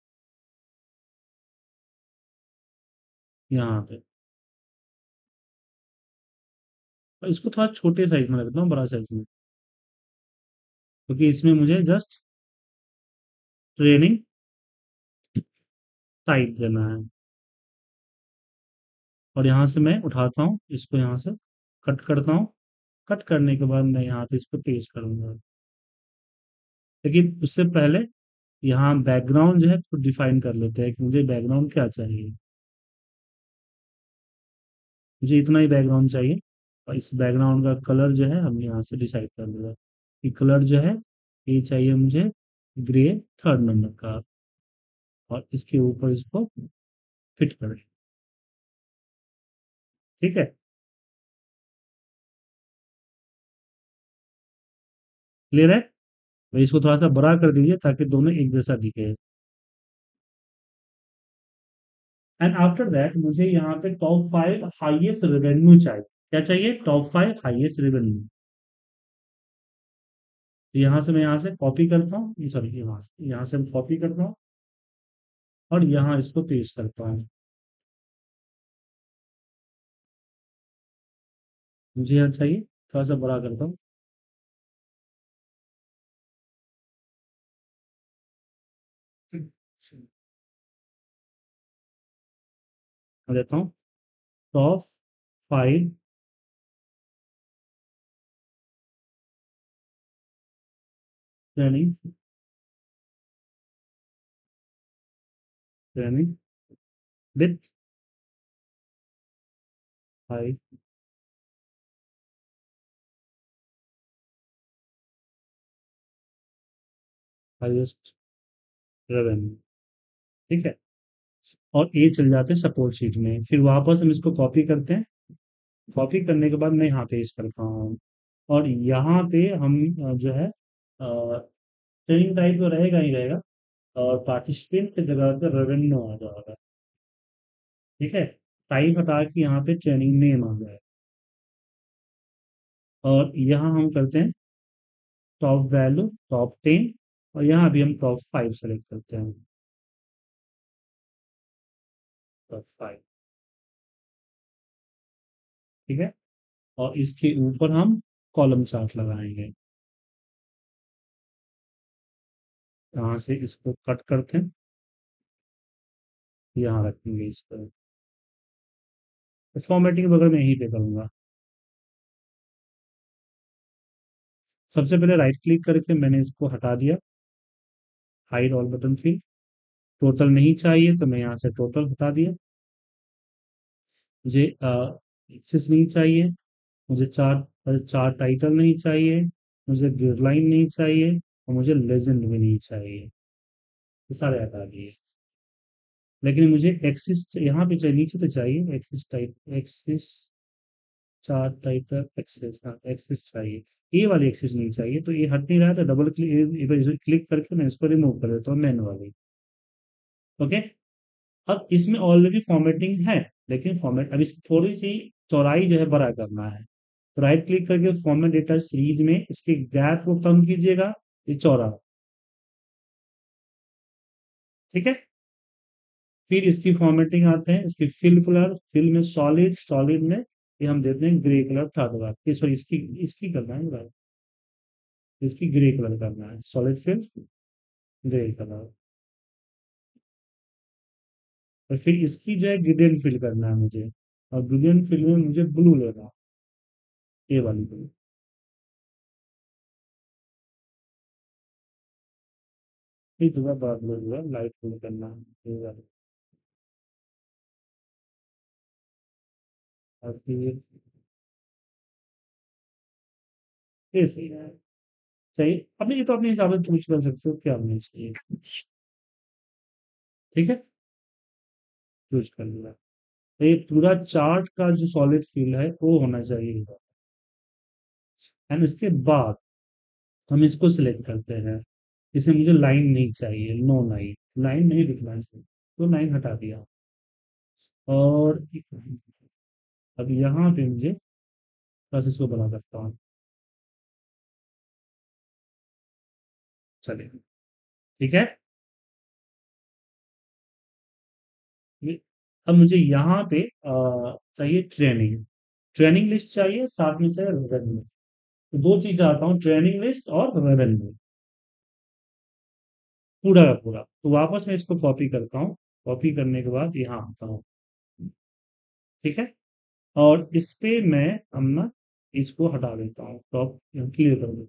यहाँ पे। इसको थोड़ा छोटे साइज में रखता हूँ, बड़ा साइज में, क्योंकि इसमें मुझे जस्ट ट्रेनिंग टाइप देना है। और यहाँ से मैं उठाता हूँ इसको, यहाँ से कट करता हूँ। कट करने के बाद मैं यहाँ पे इसको पेस्ट करूंगा, लेकिन उससे पहले यहाँ बैकग्राउंड जो है तो डिफाइन कर लेते हैं कि मुझे बैकग्राउंड क्या चाहिए। मुझे इतना ही बैकग्राउंड चाहिए, और इस बैकग्राउंड का कलर जो है हम यहाँ से डिसाइड कर लेंगे कि कलर जो है ये चाहिए मुझे ग्रे 3rd नंबर का, और इसके ऊपर इसको फिट करें। ठीक है, क्लियर है। भाई इसको थोड़ा सा बड़ा कर दीजिए ताकि दोनों एक जैसा दिखे। एंड आफ्टर दैट मुझे यहाँ पे टॉप 5 हाईएस्ट रेवेन्यू चाहिए। क्या चाहिए? Top 5 highest revenue. तो यहाँ से मैं यहाँ से मैं कॉपी करता हूँ और यहाँ इसको पेस्ट करता हूँ। मुझे यहाँ चाहिए, थोड़ा सा बड़ा करता हूँ। देता हूँ top 5 training with 5 highest revenue. ठीक है, और ये चले जाते हैं सपोर्ट शीट में। फिर वापस हम इसको कॉपी करते हैं। कॉपी करने के बाद मैं यहाँ पेस्ट करता हूँ, और यहाँ पे हम जो है ट्रेनिंग टाइप तो रहेगा ही रहेगा, और पार्टिसिपेंट की जगह पे रेवेन्यू आ जाएगा। ठीक है, टाइप हटा के यहाँ पे ट्रेनिंग नेम आ जाएगा। और यहाँ हम करते हैं टॉप वैल्यू टॉप 10, और यहाँ भी हम टॉप 5 सेलेक्ट करते हैं। टॉप 5, ठीक है, और इसके ऊपर हम कॉलम चार्ट लगाएंगे। यहाँ से इसको कट करते हैं, यहाँ रखेंगे इसको। फॉर्मेटिंग वगैरह मैं यहीं पे करूँगा। सबसे पहले राइट क्लिक करके मैंने इसको हटा दिया। Hide all button field, total नहीं चाहिए तो मैं यहाँ से टोटल हटा दिया। मुझे एक्सेस नहीं चाहिए, मुझे चार्ट टाइटल नहीं चाहिए, मुझे ग्रिड लाइन नहीं चाहिए, और मुझे लेजेंड भी नहीं चाहिए। ये सारे हटा दिए, लेकिन मुझे एक्सिस यहाँ पे चाहिए, नीचे तो चाहिए एक्सिस चार्ट टाइटल एक्सेस, हाँ एक्सेस चाहिए। ए वाली एक्सेस नहीं चाहिए, तो ये हट नहीं रहा, तो डबल क्लिक करके मैं इसको रिमूव कर देता हूँ मैनुअली। ओके, अब इसमें ऑलरेडी फॉर्मेटिंग है, लेकिन फॉर्मेट अब इसकी थोड़ी सी चौड़ाई जो है बड़ा करना है। तो राइट क्लिक करके फॉर्मेट डेटा सीरीज में इसके गैप को कम कीजिएगा, ये चौड़ा। ठीक है, फिर इसकी फॉर्मेटिंग आते हैं, इसकी फिल कलर, फिल में सॉलिड में ये हम देते हैं ग्रे कलर। इसकी करना है, इसकी ग्रे कलर करना है, सॉलिड फिल ग्रे कलर। और फिर इसकी जो है ग्रेडियंट फिल करना है मुझे, और ग्रेडियंट फिल में मुझे ब्लू लेना है, ये वाली ब्लू। ये थोड़ा बड़ा ब्लू हुआ, लाइट ब्लू करना है ये वाली। और फिर ये सही है, सही। अपने ये तो अपने हिसाब से चूज कर सकते हो क्या होना चाहिए, ठीक है, चूज कर लिया। तो ये पूरा चार्ट का जो सॉलिड फील है वो होना चाहिए। एंड इसके बाद हम इसको सिलेक्ट करते हैं, इसे मुझे लाइन नहीं चाहिए, नो लाइन, लाइन नहीं दिखना चाहिए, तो लाइन हटा दिया। और अब यहाँ पे मुझे बस इसको बना सकता हूँ, चलेगा, ठीक है। अब मुझे यहाँ पे चाहिए ट्रेनिंग, ट्रेनिंग लिस्ट चाहिए, साथ में चाहिए रेवेन्यू। तो दो चीज चाहता हूँ, ट्रेनिंग लिस्ट और रेवेन्यू पूरा का पूरा। तो वापस मैं इसको कॉपी करता हूँ, कॉपी करने के बाद यहाँ आता हूँ, ठीक है। और इस पे मैं अपना इसको हटा देता हूँ, टॉप क्लियर कर देता हूँ,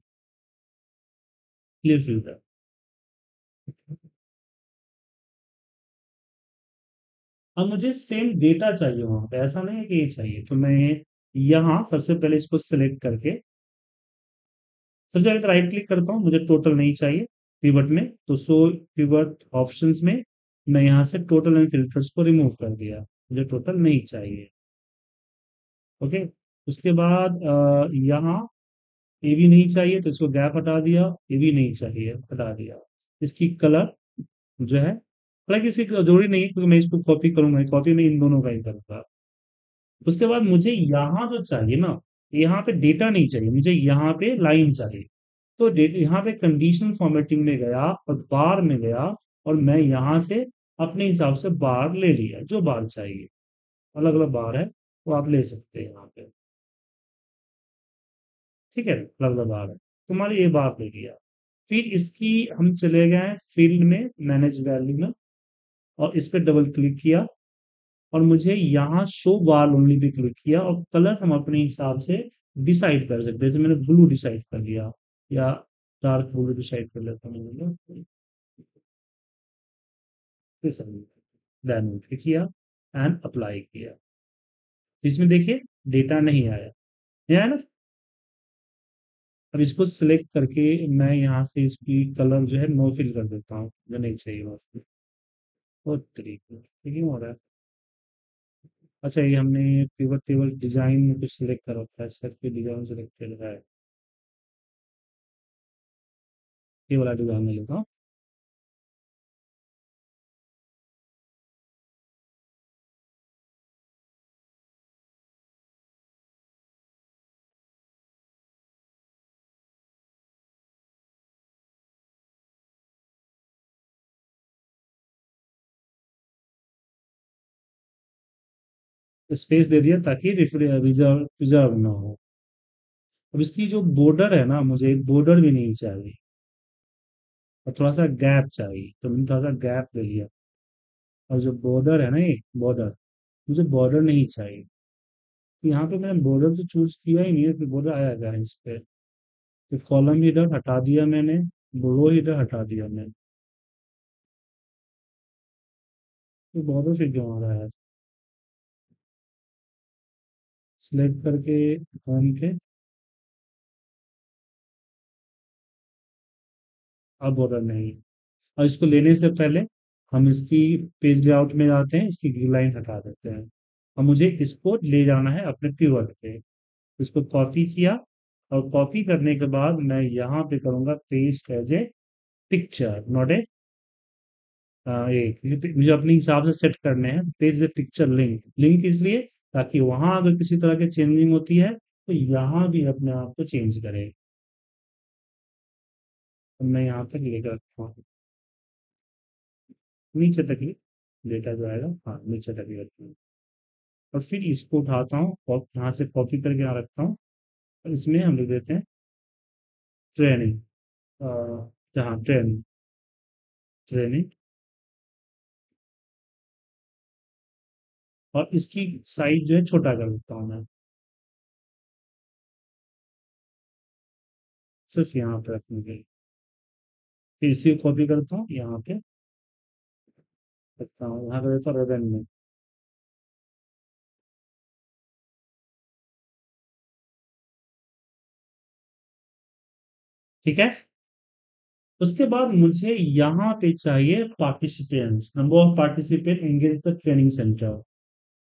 क्लियर फिल्टर। अब मुझे सेम डेटा चाहिए वहां पे, ऐसा नहीं है कि ये चाहिए। तो मैं यहाँ सबसे पहले इसको सिलेक्ट करके सबसे पहले राइट क्लिक करता हूँ, मुझे टोटल नहीं चाहिए पिवट में, तो सो पिवट ऑप्शंस में मैं यहाँ से टोटल एंड फिल्टर्स को रिमूव कर दिया, मुझे टोटल नहीं चाहिए, ओके। उसके बाद यहाँ ये भी नहीं चाहिए, तो इसको गैप हटा दिया, ये भी नहीं चाहिए, हटा दिया। इसकी कलर जो है, हालांकि इसकी जरूरी नहीं है क्योंकि मैं इसको कॉपी करूंगा, कॉपी में इन दोनों का ही करूंगा। उसके बाद मुझे यहाँ जो चाहिए ना, यहाँ पे डेटा नहीं चाहिए, मुझे यहाँ पे लाइन चाहिए। तो यहाँ पे कंडीशन फॉर्मेटिंग में गया और बार में गया, और मैं यहाँ से अपने हिसाब से बार ले लिया, जो बार चाहिए, अलग अलग बार है वो आप ले सकते हैं यहाँ पे, ठीक है, अलग अलग बार है, तुम्हारे ये बार ले लिया। फिर इसकी हम चले गए फील्ड में, मैनेज वैल्यू में, और इस पर डबल क्लिक किया, और मुझे यहाँ शो बार ओनली पे क्लिक किया। और कलर हम अपने हिसाब से डिसाइड कर सकते हैं, जैसे मैंने ब्लू डिसाइड कर लिया या डार्क ब्लू डिसाइड कर लेता हूँ, किया एंड अप्लाई किया। इसमें देखिए डेटा नहीं आया, यहाँ ना। अब इसको सिलेक्ट करके मैं यहाँ से इसकी कलर जो है नो फिल कर देता हूँ, जो नहीं चाहिए उसको, बहुत तरीके ठीक हो रहा है। अच्छा, ये हमने पिवट टेबल डिजाइन में कुछ सिलेक्ट कर रखा है, सेट पे डिजाइन सिलेक्ट कर रहा है, ये वाला डिजाइन में लेता हूँ। स्पेस दे दिया ताकि रिजर्व ना हो। अब इसकी जो बॉर्डर है ना, मुझे बॉर्डर भी नहीं चाहिए, और थोड़ा सा गैप चाहिए, तो मैंने थोड़ा सा गैप ले लिया। और जो बॉर्डर है ना, ये बॉर्डर मुझे बॉर्डर नहीं चाहिए, तो यहाँ पे मैंने बॉर्डर तो चूज किया ही नहीं है, तो बॉर्डर आया गया इस पर। तो कॉलम इधर हटा दिया मैंने, रो इधर हटा दिया मैंने, तो बॉर्डर फिर क्यों आ रहा है। सिलेक्ट करके होम के, अब बॉर्डर नहीं। और इसको लेने से पहले हम इसकी पेज लेआउट में जाते हैं, इसकी ग्रीन लाइन हटा देते हैं, और मुझे इसको ले जाना है अपने पिवट पे। इसको कॉपी किया, और कॉपी करने के बाद मैं यहाँ पे करूँगा paste as a picture, not a, मुझे अपने हिसाब से सेट करने हैं page a picture link, link इसलिए ताकि वहां अगर किसी तरह की चेंजिंग होती है तो यहाँ भी अपने आप को चेंज करे। तो मैं यहाँ तक लेकर रखता हूँ, नीचे तक ही डेटा जो आएगा, हाँ नीचे तक ही रखता हूँ। और फिर इसको उठाता हूँ और यहाँ से कॉपी करके यहाँ रखता हूँ, और इसमें हम लिख देते हैं ट्रेनिंग, जहाँ ट्रेनिंग और इसकी साइज जो है छोटा कर देता हूँ मैं, सिर्फ यहाँ पे रखने के लिए। फिर इसी को कॉपी करता हूँ, यहाँ पे रखता हूँ, यहाँ पे देता हूँ रिबन में। ठीक है, उसके बाद मुझे यहाँ पे चाहिए participants, number of participant engage the training centre,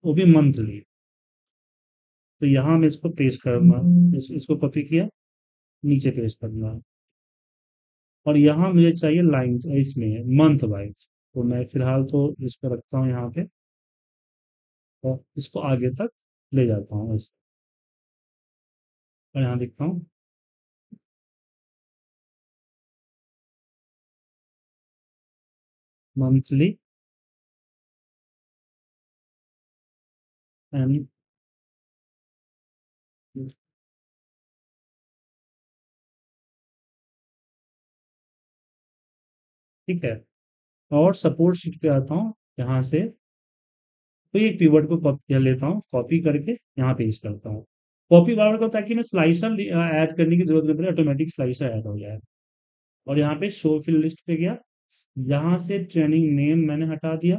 वो भी मंथली। तो यहाँ मैं इसको पेस्ट करूँगा, इसको कॉपी किया, नीचे पेस्ट करूँगा। और यहाँ मुझे चाहिए लाइन, इसमें मंथ वाइज, तो मैं फिलहाल तो इसको रखता हूँ यहाँ पे और इसको आगे तक ले जाता हूँ इसको, और यहाँ देखता हूँ। monthly and ठीक है। और सपोर्ट शीट पे आता हूँ, यहाँ से तो ये कीवर्ड को कॉपी कर लेता हूँ, कॉपी करके यहाँ पेस्ट करता हूँ, कॉपी बार को, ताकि मैं स्लाइसर ऐड करने की जरूरत नहीं पड़े, ऑटोमेटिक स्लाइसर ऐड हो जाए। और यहाँ पे शो फील्ड लिस्ट पे गया, यहाँ से ट्रेनिंग नेम मैंने हटा दिया,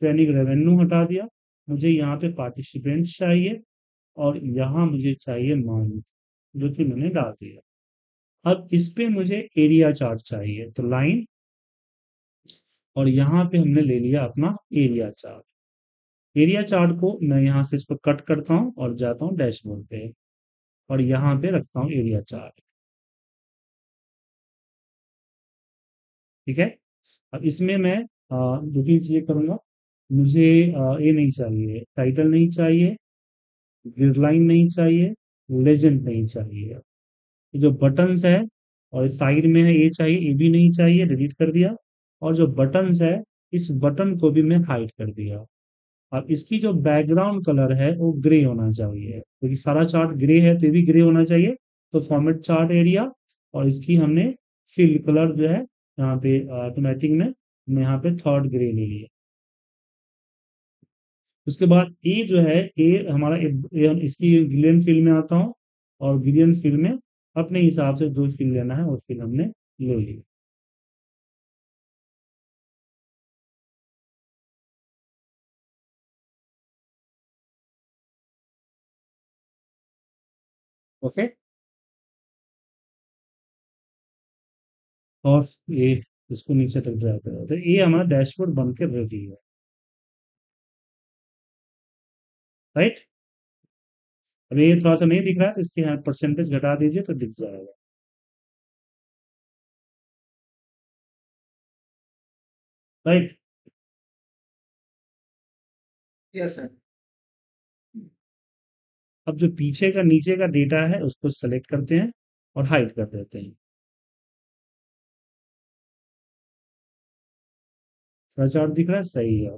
ट्रेनिंग रेवेन्यू हटा दिया, मुझे यहाँ पे पार्टिसिपेंट चाहिए और यहाँ मुझे चाहिए मंथ, जो कि मैंने डाल दिया। अब इस पे मुझे एरिया चार्ट चाहिए, तो लाइन, और यहाँ पे हमने ले लिया अपना एरिया चार्ट। एरिया चार्ट को मैं यहाँ से इसको कट करता हूँ और जाता हूँ डैशबोर्ड पे और यहाँ पे रखता हूँ एरिया चार्ट। ठीक है, अब इसमें मैं दो तीन चीजें करूंगा। मुझे ये नहीं चाहिए, टाइटल नहीं चाहिए, ग्रिड लाइन नहीं चाहिए, लेजेंड नहीं चाहिए, जो बटन्स है और साइड में है ये चाहिए, ये भी नहीं चाहिए, डिलीट कर दिया। और जो बटन्स है, इस बटन को भी मैं हाइड कर दिया। अब इसकी जो बैकग्राउंड कलर है वो ग्रे होना चाहिए, क्योंकि सारा चार्ट ग्रे है तो ये भी ग्रे होना चाहिए। तो फॉर्मेट चार्ट एरिया, और इसकी हमने फील्ड कलर जो है यहाँ पे ऑटोमेटिक में मैं यहाँ पे थर्ड ग्रे ले लिया। उसके बाद ए जो है, ए हमारा इसकी ग्रेडिएंट फील्ड में आता हूँ और ग्रेडिएंट फील्ड में अपने हिसाब से जो फील्ड लेना है वो फील्ड हमने ले लिया। ओके, और ये इसको नीचे तक ड्रैग कर देते हैं। ये हमारा डैशबोर्ड बनकर रेडी है, राइट। अब ये थोड़ा सा नहीं दिख रहा है तो इसकी यहाँ परसेंटेज घटा दीजिए तो दिख जाएगा। Right, yes sir. अब जो पीछे का नीचे का डेटा है उसको सेलेक्ट करते हैं और हाइड कर देते हैं। चार्ट दिख रहा है, सही है।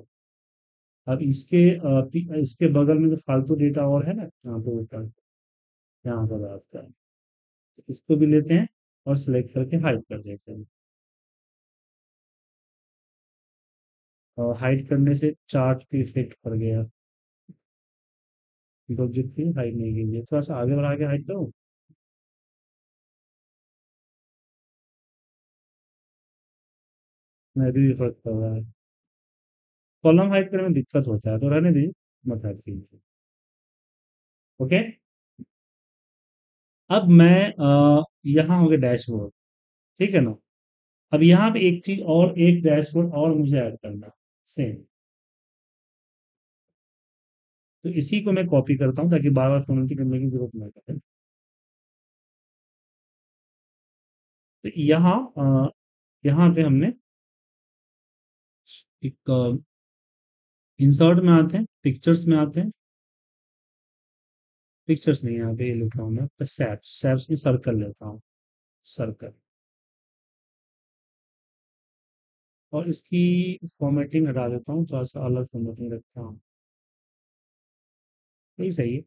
अब इसके बगल में जो फालतू डेटा और है ना, यहाँ पे डेटा यहाँ पर आता है, इसको भी लेते हैं और सिलेक्ट करके हाइड कर देते हैं। और हाइड करने से चार्ट पे इफेक्ट पड़ गया, जितनी हाइड नहीं कीजिए, थोड़ा सा आगे बढ़ा के हाइड करो। भी फर्क पड़ रहा है, कॉलम हाइड करने में दिक्कत होता है, तो रहने दीजिए, मत हाइड कीजिए। ओके, अब मैं यहाँ हो गया डैशबोर्ड, ठीक है ना। अब यहाँ पे एक चीज और, एक डैशबोर्ड और मुझे ऐड करना, सेम। तो इसी को मैं कॉपी करता हूँ ताकि बार बार फॉर्मेलिटी करने की जरूरत न पड़े। तो यहाँ पे हमने एक इंसर्ट में आते हैं, पिक्चर्स में आते हैं, पिक्चर्स नहीं, यहाँ पे लिखा हूँ मैं सैप्स, सैप्स में सर्कल लेता हूँ, सर्कल। और इसकी फॉर्मेटिंग हटा देता हूँ, थोड़ा सा अलग फॉर्मेटिंग रखता हूँ, यही सही है।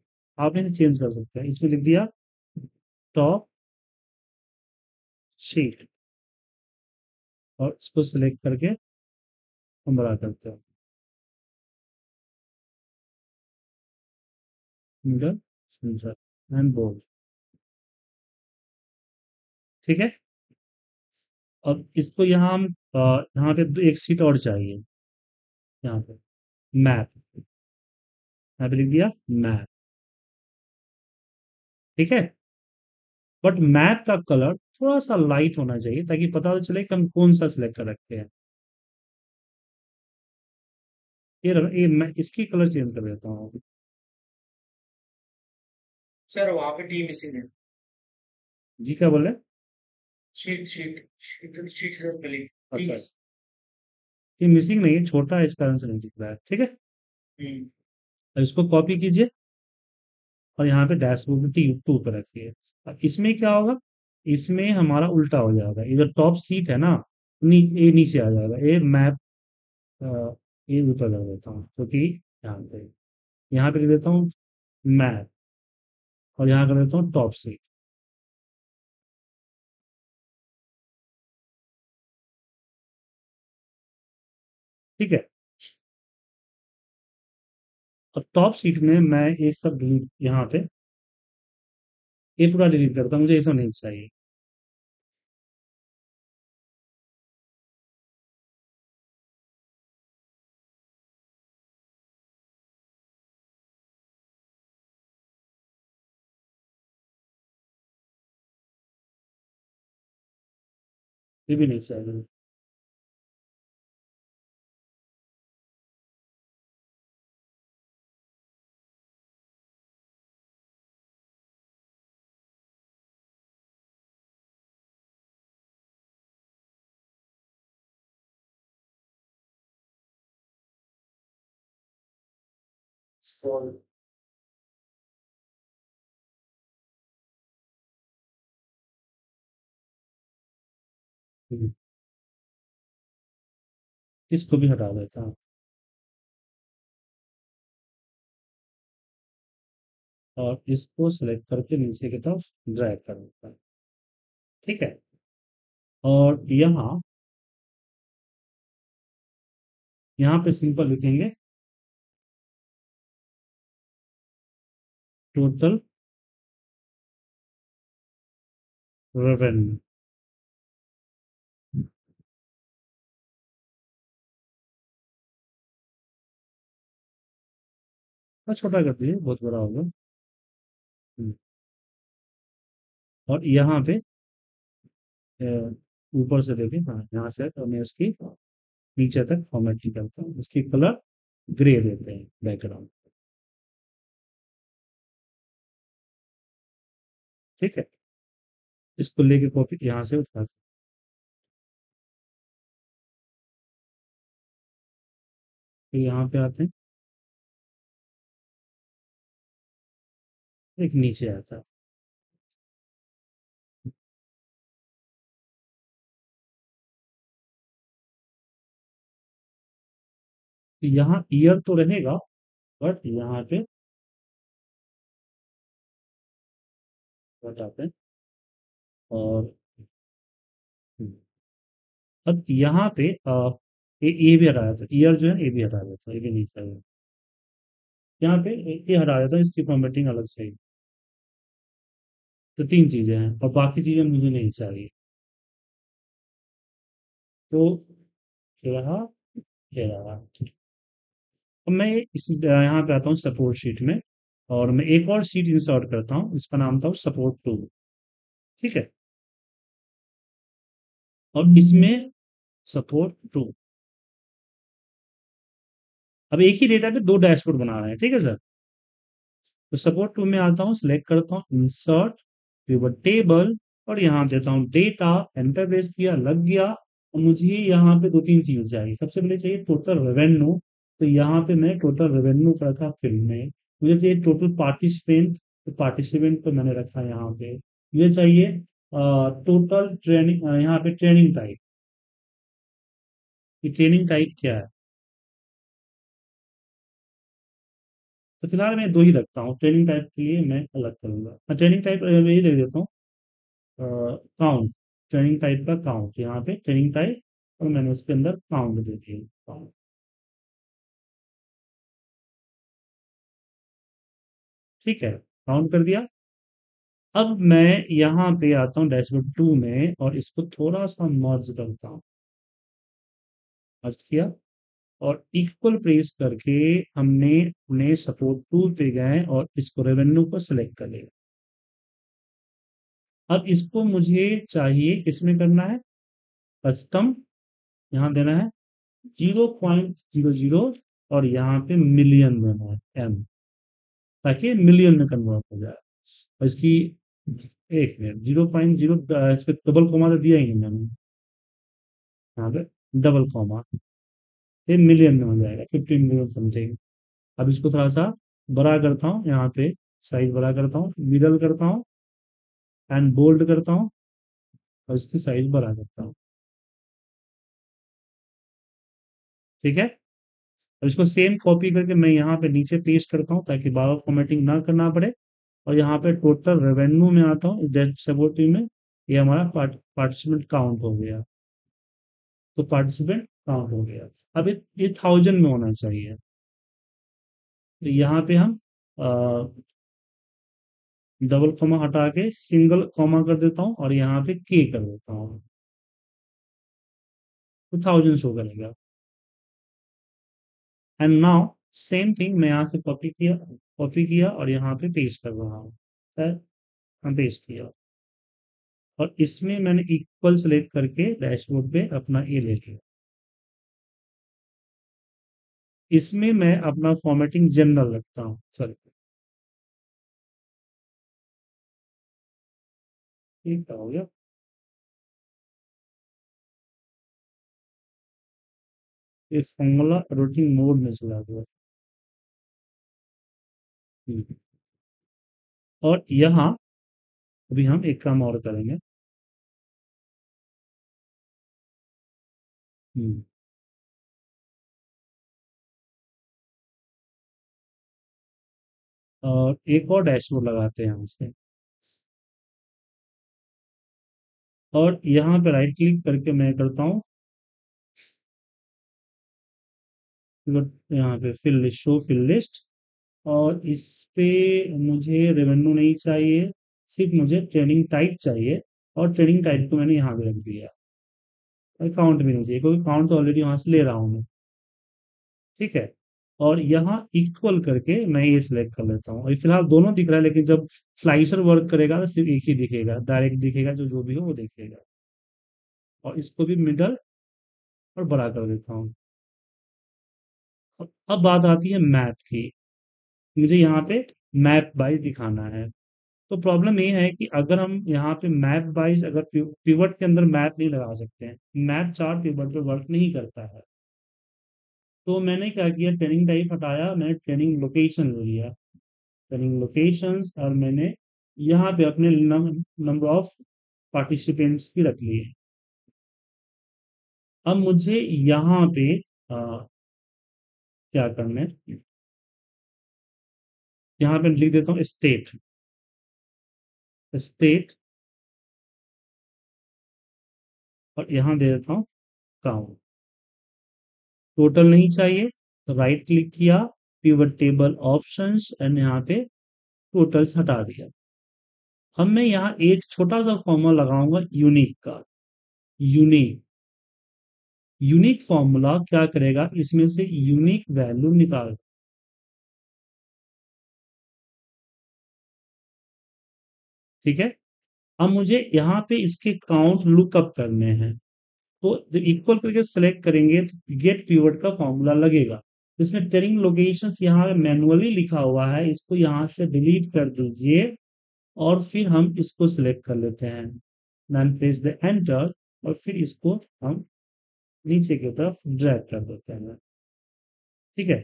आप इसे चेंज कर सकते हैं, इसमें लिख दिया टॉप शीट और इसको सिलेक्ट करके हम बड़ा करते हैं। Single sensor and board. ठीक है, अब इसको यहाँ हम यहाँ पे एक सीट और चाहिए, यहाँ पे मैप, यहाँ पे लिख दिया मैप। ठीक है, बट मैप का कलर थोड़ा सा लाइट होना चाहिए ताकि पता चले कि हम कौन सा सिलेक्ट कर रखे हैं। ये मैं इसकी कलर चेंज कर देता हूँ सर, वहाँ पे टी मिसिंग है जी। क्या बोले? शीट शीट शीट शीट अच्छा, ये मिसिंग नहीं है, छोटा है इस कारण से नहीं दिख रहा है। ठीक है, अब इसको कॉपी कीजिए और यहाँ पे डैशबोर्ड T2 पर रखिए। अब इसमें क्या होगा, इसमें हमारा उल्टा हो जाएगा, इधर टॉप सीट है ना, ए नीचे आ जाएगा, ए मैप ए ऊपर लगा देता हूँ, क्योंकि यहाँ पे लिख देता हूँ मैप और यहाँ कर देता हूँ टॉप सीट। ठीक है, और टॉप सीट में मैं ये सब डिलीट, यहाँ पे ये पूरा डिलीट करता हूँ, मुझे ये सब नहीं चाहिए। ये भी नहीं चाहिए। इसको भी हटा देता हूँ और इसको सेलेक्ट करके नीचे की तरफ ड्रैग कर देता हूँ। ठीक है, और यहाँ पे सिंपल लिखेंगे टोटल रेवेन्यू। छोटा कर दीजिए, बहुत बड़ा होगा। और यहाँ पे ऊपर से देखिए, हाँ यहाँ से मैं इसकी नीचे तक फॉर्मेटिंग करता हूँ, इसकी कलर ग्रे देते हैं बैकग्राउंड। ठीक है, इसको लेके कॉपी यहाँ से उठा सकते। तो यहाँ पे आते हैं, एक नीचे आता है। तो यहाँ ईयर तो रहेगा, बट यहाँ पे बताते हैं। और अब यहाँ पे ए भी हटा देता है, ईयर जो है ए भी हटा देता है, ये भी नहीं चाहिए। यहाँ पे ए हटा देता है, इसकी फॉर्मेटिंग अलग चाहिए। तो तीन चीजें हैं और बाकी चीजें मुझे नहीं चाहिए। तो ये रहा। अब मैं यहाँ पे आता हूँ सपोर्ट शीट में और मैं एक और सीट इंसर्ट करता हूँ, इसका नाम था सपोर्ट 2। ठीक है, और इसमें सपोर्ट 2। अब एक ही डेटा पे दो डैशबोर्ड बना रहे हैं। ठीक है सर, तो सपोर्ट 2 में आता हूँ, सिलेक्ट करता हूँ इंसर्ट पिवट टेबल और यहाँ देता हूँ डेटा, एंटर प्रेस किया, लग गया। और मुझे यहाँ पे दो तीन चीज चाहिए। सबसे पहले चाहिए टोटल रेवेन्यू, तो यहाँ पे मैं टोटल रेवेन्यू का था फील्ड में। मुझे चाहिए टोटल पार्टिसिपेंट, तो पार्टिसिपेंट को मैंने रखा यहाँ पे। मुझे चाहिए टोटल ट्रेनिंग, यहाँ पे ट्रेनिंग टाइप। ये ट्रेनिंग टाइप क्या है? तो फिलहाल मैं दो ही रखता हूँ, ट्रेनिंग टाइप के लिए मैं अलग करूँगा। मैं ट्रेनिंग टाइप यही ले देता हूँ, काउंट, ट्रेनिंग टाइप का काउंट। यहाँ पे ट्रेनिंग टाइप और मैंने उसके अंदर काउंट दे दिया, काउंट। ठीक है, राउंड कर दिया। अब मैं यहाँ पे आता हूँ डैशबोर्ड 2 में और इसको थोड़ा सा मर्ज करता हूँ, मर्ज किया और इक्वल प्रेस करके हमने अपने सपोर्ट 2 पे गए और इसको रेवेन्यू को सिलेक्ट कर लिया। अब इसको मुझे चाहिए किसमें करना है, कस्टम, यहाँ देना है 0.00 और यहाँ पे मिलियन देना है एम, ताकि मिलियन में कन्वर्ट हो जाए। और इसकी एक मिनट 0.0 इस पर डबल कॉमा तो दिया ही मैंने, यहाँ पे डबल कॉमा ये मिलियन में हो जाएगा 15 मिलियन समथिंग। अब इसको थोड़ा सा बड़ा करता हूँ, यहाँ पे साइज बड़ा करता हूँ, मिडल करता हूँ एंड बोल्ड करता हूँ और इसकी साइज बड़ा करता हूँ, ठीक है। अब इसको सेम कॉपी करके मैं यहाँ पे नीचे पेस्ट करता हूँ ताकि बार बार फॉर्मेटिंग ना करना पड़े। और यहाँ पे टोटल रेवेन्यू में आता हूँ डैशबोर्ड में, ये हमारा पार्टिसिपेंट काउंट हो गया, तो पार्टिसिपेंट काउंट हो गया। अब ये 1000 में होना चाहिए, तो यहाँ पे हम डबल कॉमा हटा के सिंगल कॉमा कर देता हूँ और यहाँ पे के कर देता हूँ, तो 1000 शो करेगा। एंड नाउ सेम थिंग मैं यहाँ से कॉपी किया और यहाँ पे पेस्ट कर रहा हूँ, पेस्ट किया और इसमें मैंने इक्वल सेलेक्ट करके डैशबोर्ड पे अपना ये ले लिया। इसमें मैं अपना फॉर्मेटिंग जनरल रखता हूँ, सॉरी ठीक हो गया। इस फॉर्मूला रूटिंग मोड में चला गया। और यहाँ अभी हम एक काम और करेंगे, और एक और डैशबोर्ड लगाते हैं उसमें, और यहाँ पे राइट क्लिक करके मैं करता हूँ यहाँ पे fill list, show fill list, और इस पे मुझे रेवेन्यू नहीं चाहिए, सिर्फ मुझे ट्रेनिंग टाइप चाहिए। और ट्रेनिंग टाइप को मैंने यहाँ पे रख दिया और काउंट भी नहीं चाहिए क्योंकि काउंट तो ऑलरेडी वहाँ से ले रहा हूँ मैं, ठीक है। और यहाँ इक्वल करके मैं ये सिलेक्ट कर लेता हूँ। फिलहाल दोनों दिख रहा है, लेकिन जब स्लाइसर वर्क करेगा तो सिर्फ एक ही दिखेगा, डायरेक्ट दिखेगा, जो भी हो वो दिखेगा। और इसको भी मिडल और बड़ा कर देता हूँ। अब बात आती है मैप की, मुझे यहाँ पे मैप वाइज दिखाना है। तो प्रॉब्लम ये है कि अगर हम यहाँ पे मैप वाइज अगर पिवट के अंदर मैप नहीं लगा सकते हैं, मैप चार्ट पिवट पे वर्क नहीं करता है। तो मैंने क्या किया, ट्रेनिंग टाइप हटाया, मैंने ट्रेनिंग लोकेशन ले लिया, ट्रेनिंग लोकेशंस, और मैंने यहाँ पे अपने नंबर ऑफ पार्टिसिपेंट्स भी रख लिए। अब मुझे यहाँ पे क्या करना है, यहाँ पे लिख देता हूँ स्टेट, स्टेट और यहाँ दे देता हूँ काउंट। टोटल नहीं चाहिए तो राइट क्लिक किया, पिवट टेबल ऑप्शंस, एंड यहाँ पे टोटल्स हटा दिया। अब मैं यहाँ एक छोटा सा फॉर्मूला लगाऊंगा यूनिक का। यूनिक फॉर्मूला क्या करेगा, इसमें से यूनिक वैल्यू निकाल, ठीक है। अब मुझे यहाँ पे इसके काउंट लुकअप करने हैं, तो जब इक्वल करके सिलेक्ट करेंगे तो गेट पिवट का फॉर्मूला लगेगा। इसमें ट्रेनिंग लोकेशंस यहाँ मैनुअली लिखा हुआ है, इसको यहाँ से डिलीट कर दीजिए और फिर हम इसको सिलेक्ट कर लेते हैं, देन प्रेस द एंटर, और फिर इसको हम नीचे की तरफ ड्रैग कर देते हैं, ठीक है।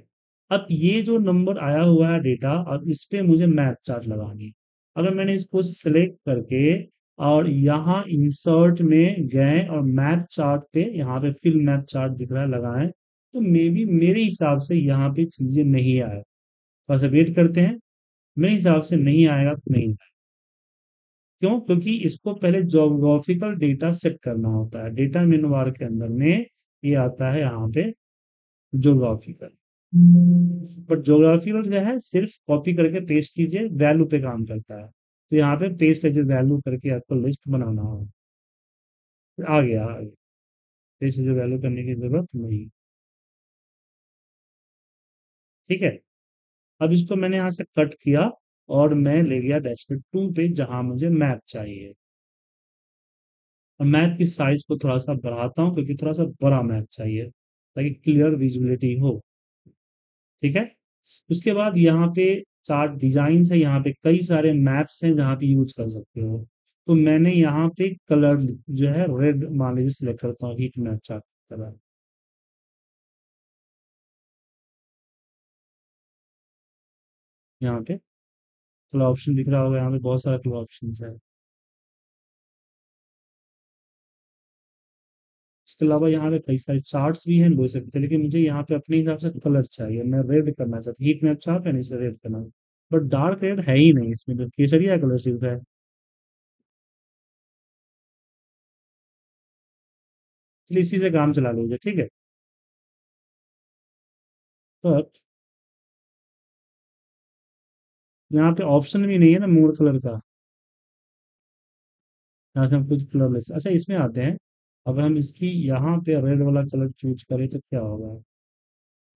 अब ये जो नंबर आया हुआ है डेटा, अब इस पे मुझे मैप चार्ट लगानी। अगर मैंने इसको सिलेक्ट करके और यहाँ इंसर्ट में गए और मैप चार्ट पे, यहाँ पे फिल मैप चार्ट दिख रहा है, लगाएं, तो मे बी मेरे हिसाब से यहाँ पे चीजें नहीं आए। थोड़ा सा वेट करते हैं, मेरे हिसाब से नहीं आएगा तो नहीं आएगा। क्यों, क्योंकि इसको पहले जोग्राफिकल डेटा सेट करना होता है। डेटा मेनू बार के अंदर में ये आता है यहाँ पे जोग्राफिकल, बट ज्योग्राफी में क्या है, सिर्फ कॉपी करके पेस्ट कीजिए, वैल्यू पे काम करता है। तो यहाँ पे पेस्ट एज ए वैल्यू करके आपको लिस्ट बनाना होगा। आ गया पेस्ट एज ए वैल्यू करने की जरूरत नहीं। ठीक है, अब इसको मैंने यहाँ से कट किया और मैं ले गया डैशबोर्ड 2 पे जहां मुझे मैप चाहिए। और मैप की साइज को थोड़ा सा बढ़ाता हूँ क्योंकि थोड़ा सा बड़ा मैप चाहिए ताकि क्लियर विजिबिलिटी हो। ठीक है, उसके बाद यहाँ पे चार्ट डिजाइन है, यहाँ पे कई सारे मैप्स हैं जहाँ पे यूज कर सकते हो। तो मैंने यहाँ पे कलर जो है रेड मान लीजिए सिलेक्ट करता हूँ हीट मैप चार्ट की तरह। यहाँ पे कलर ऑप्शन दिख रहा होगा, यहाँ पे बहुत सारे कलर ऑप्शन है। इसके अलावा यहाँ पे कई सारे चार्ट्स भी हैं, ले सकते हैं, लेकिन मुझे यहाँ पे अपने हिसाब से कलर चाहिए। मैं रेड करना चाहता हूँ, हीट मैप चार्ट है इसे रेड करना, बट डार्क रेड है ही नहीं इसमें, तो केसरिया कलर सिर्फ है। चलिए इसी से काम चला लीजिए। ठीक है, तो यहाँ पे ऑप्शन भी नहीं है ना मोर कलर का, यहाँ से हम कुछ कलर ले सकते। अच्छा इसमें आते हैं, अब हम इसकी यहाँ पे रेड वाला कलर चूज करें तो क्या होगा,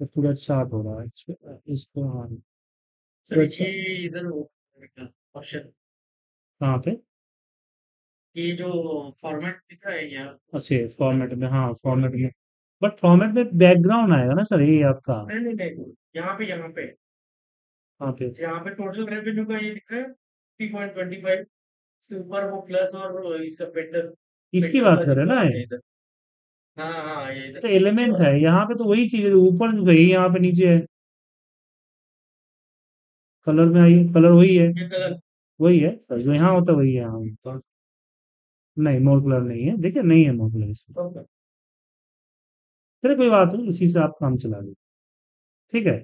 तो पूरा चार्ट हो रहा है इसको। हाँ सर, ये इधर ऑप्शन कहाँ पे, ये जो फॉर्मेट दिख रहा है यार, अच्छा फॉर्मेट में, हाँ फॉर्मेट में, बट फॉर्मेट में बैकग्राउंड आएगा ना सर ये आपका। नहीं, यहाँ पे टोटल रेवेन्यू का ये दिख रहा है 3.25 से ऊपर वो प्लस और इसका पेंडल, इसकी बात कर रहे ना ये। हाँ, ये तो एलिमेंट है यहाँ पे, तो वही चीज है ऊपर जो गई यहाँ पे नीचे है, कलर में आई कलर वही है, ये कलर वही है सर जो यहाँ होता है वही है। यहाँ नहीं मोर कलर नहीं है, देखिए नहीं है मोर कलर इसमें। चलो कोई बात नहीं, इसी से आप काम चला लो। ठीक है,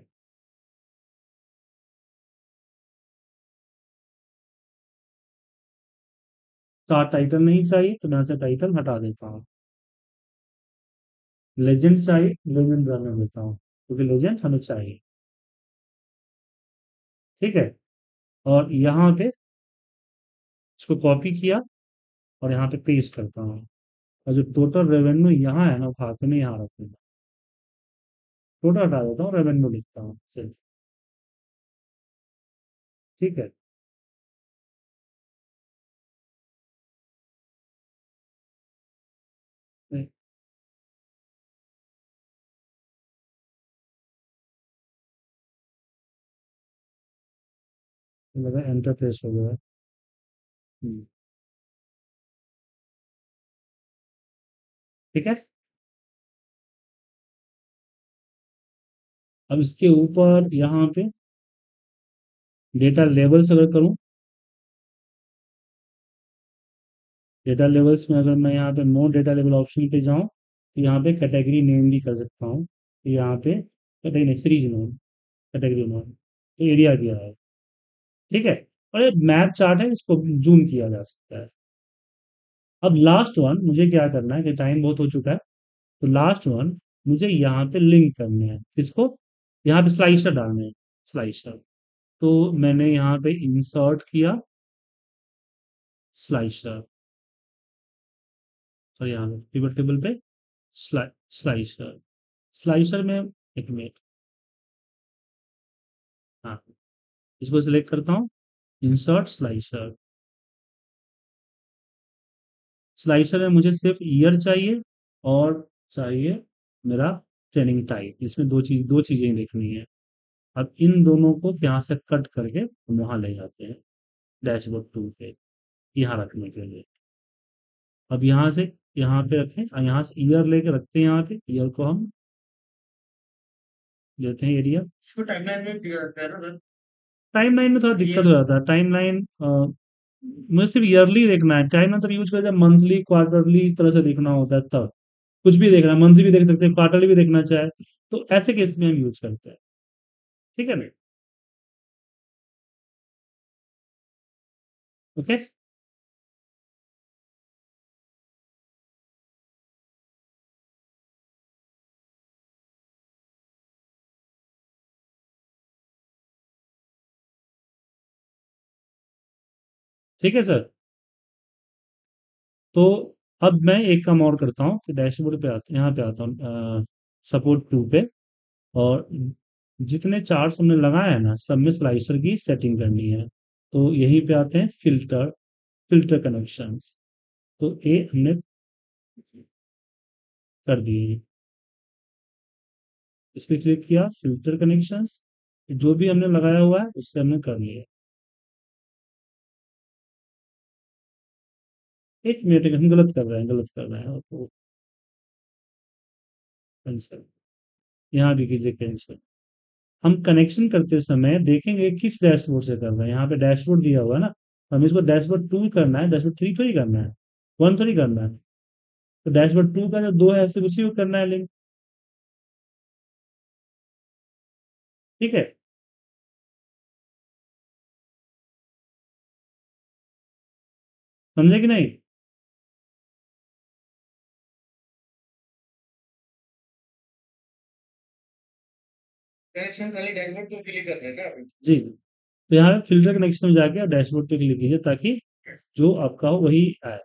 टाइटल नहीं चाहिए तो यहाँ से टाइटल हटा देता हूँ। लेजेंड चाहिए, लेजेंड रहने देता हूँ क्योंकि लेजेंड हमें चाहिए। ठीक है, और यहाँ पे इसको कॉपी किया और यहाँ पे पेस्ट करता हूँ। और जो टोटल रेवेन्यू यहाँ है ना उठा के मैं यहाँ रखूंगा, टोटल हटा देता हूँ, रेवेन्यू लिखता हूँ सिर्फ। ठीक है, लगा एंटर प्रेस हो गया। ठीक है, अब इसके ऊपर यहाँ पे डेटा लेवल्स अगर करूं, डेटा लेवल्स में अगर मैं यहाँ पे नो डेटा लेवल ऑप्शन पे जाऊं तो यहाँ पे कैटेगरी नेम भी कर सकता हूँ। यहाँ पे कैटेगरी नहीं, series name, category name, area दिया है। ठीक है, और ये मैप चार्ट है, इसको जूम किया जा सकता है। अब लास्ट वन मुझे क्या करना है कि टाइम बहुत हो चुका है, तो लास्ट वन मुझे यहाँ पे लिंक करने हैं। किसको? यहाँ पे स्लाइसर डालने हैं, स्लाइसर। तो मैंने यहाँ पे इंसर्ट किया स्लाइसर, तो यहाँ पिवट टेबल पे स्लाइसर में एक मिनट, हाँ इसको सिलेक्ट करता हूँ, इंसर्ट स्लाइसर। स्लाइसर में मुझे सिर्फ ईयर चाहिए और चाहिए मेरा ट्रेनिंग टाइप, इसमें दो चीजें देखनी है। अब इन दोनों को यहाँ से कट करके हम वहाँ ले जाते हैं डैशबोर्ड 2 पे यहाँ रखने के लिए। अब यहाँ से यहाँ पे रखें और यहाँ से ईयर लेके रखते हैं, यहाँ पे ईयर को हम लेते हैं एरिया। इसको टाइमलाइन में, टाइमलाइन में थोड़ा दिक्कत हो जाता है, टाइमलाइन मुझे सिर्फ ईयरली देखना है। टाइमलाइन तब यूज करते हैं मंथली क्वार्टरली इस तरह से देखना होता है, तब कुछ भी देखना है, मंथली भी देख सकते हैं, क्वार्टरली भी देखना चाहे तो ऐसे केस में हम यूज करते हैं। ठीक है ना, ओके ठीक है सर। तो अब मैं एक काम और करता हूँ कि डैशबोर्ड पे आते यहाँ पे आता हूँ सपोर्ट 2 पे, और जितने चार्ट्स हमने लगाए हैं ना सब में स्लाइसर की सेटिंग करनी है। तो यहीं पे आते हैं फिल्टर, फिल्टर कनेक्शंस, तो ये हमने कर दिए, इस पर क्लिक किया, फिल्टर कनेक्शंस जो भी हमने लगाया हुआ है उससे हमने कर लिया। एक मिनट, हम गलत कर रहे हैं तो कैंसिल, यहाँ भी कीजिए कैंसिल। हम कनेक्शन करते समय देखेंगे किस डैशबोर्ड से कर रहे हैं, यहाँ पे डैशबोर्ड दिया हुआ है ना, हमें इसको डैशबोर्ड 2 करना है, डैशबोर्ड 3 तो ही करना है, 1 तो ही करना है। तो डैशबोर्ड 2 का जो 2 है सिर्फ उसी को करना है लिंक, ठीक है। समझे कि नहीं? कनेक्शन खाली डैशबोर्ड पे क्लिक करते हैं क्या जी? तो यहाँ पे फिल्टर कनेक्शन में जाके आप डैशबोर्ड पे क्लिक कीजिए ताकि जो आपका हो वही आए।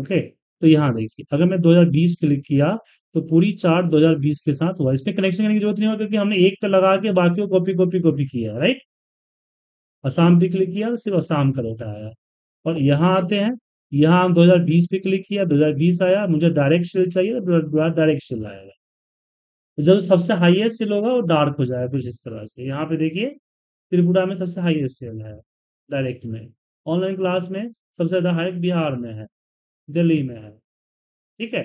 ओके, तो यहाँ देखिए अगर मैं 2020 क्लिक किया तो पूरी चार्ट 2020 के साथ हुआ। इसमें कनेक्शन करने की जरूरत नहीं हुआ क्योंकि हमने एक पे लगा के बाकी को कॉपी कॉपी कॉपी किया, राइट। असम पे क्लिक किया सिर्फ असम का डाटा आया, और यहाँ आते हैं, यहाँ हम 2020 पे क्लिक किया 2020 आया, मुझे डायरेक्ट सेल चाहिए तो डायरेक्ट सेल आएगा। जब सबसे हाईएस्ट सेल होगा वो डार्क हो जाएगा कुछ इस तरह से। यहाँ पे देखिए त्रिपुरा में सबसे हाईएस्ट सेल है डायरेक्ट में, ऑनलाइन क्लास में सबसे ज्यादा हाई बिहार में है, दिल्ली में है, ठीक है।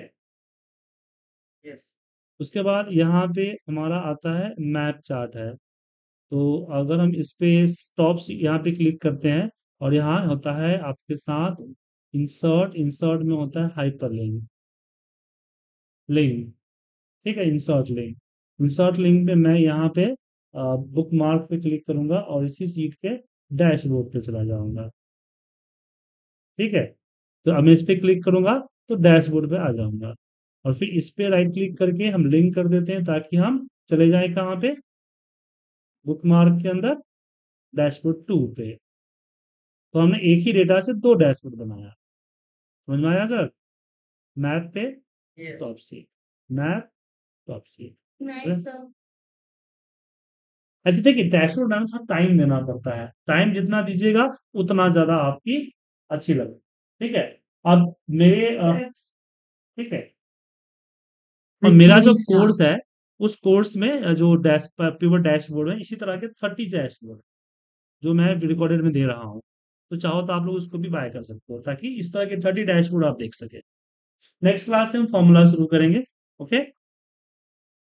yes. उसके बाद यहाँ पे हमारा आता है मैप चार्ट है, तो अगर हम इस पे स्टॉप यहाँ पे क्लिक करते हैं और यहाँ होता है आपके साथ इंसर्ट, इंसर्ट में होता है हाइपरलिंक लिंक, ठीक है, इंसर्ट लिंक। इंसर्ट लिंक पे मैं यहाँ पे बुकमार्क पे क्लिक करूंगा और इसी सीट के डैशबोर्ड पे चला जाऊंगा, ठीक है। तो अब मैं इस पे क्लिक करूंगा तो डैशबोर्ड पे आ जाऊंगा, और फिर इस पे राइट क्लिक करके हम लिंक कर देते हैं ताकि हम चले जाएं कहाँ पे, बुकमार्क के अंदर डैशबोर्ड 2 पे। तो हमने एक ही डेटा से 2 डैशबोर्ड बनाया, समझ में आया सर? मैप पे top seat, map top seat. ऐसे देखिए डैशबोर्ड बनाने में टाइम देना पड़ता है, टाइम जितना दीजिएगा उतना ज्यादा आपकी अच्छी लगे, ठीक है। अब मेरे ठीक है, और मेरा जो कोर्स है उस कोर्स में जो पिवट डैशबोर्ड है इसी तरह के 30 डैशबोर्ड जो मैं रिकॉर्डेड में दे रहा हूँ, तो चाहो तो आप लोग उसको भी बाय कर सकते हो ताकि इस तरह के 30 डैशबोर्ड आप देख सके। नेक्स्ट क्लास से हम फॉर्मूला शुरू करेंगे। ओके।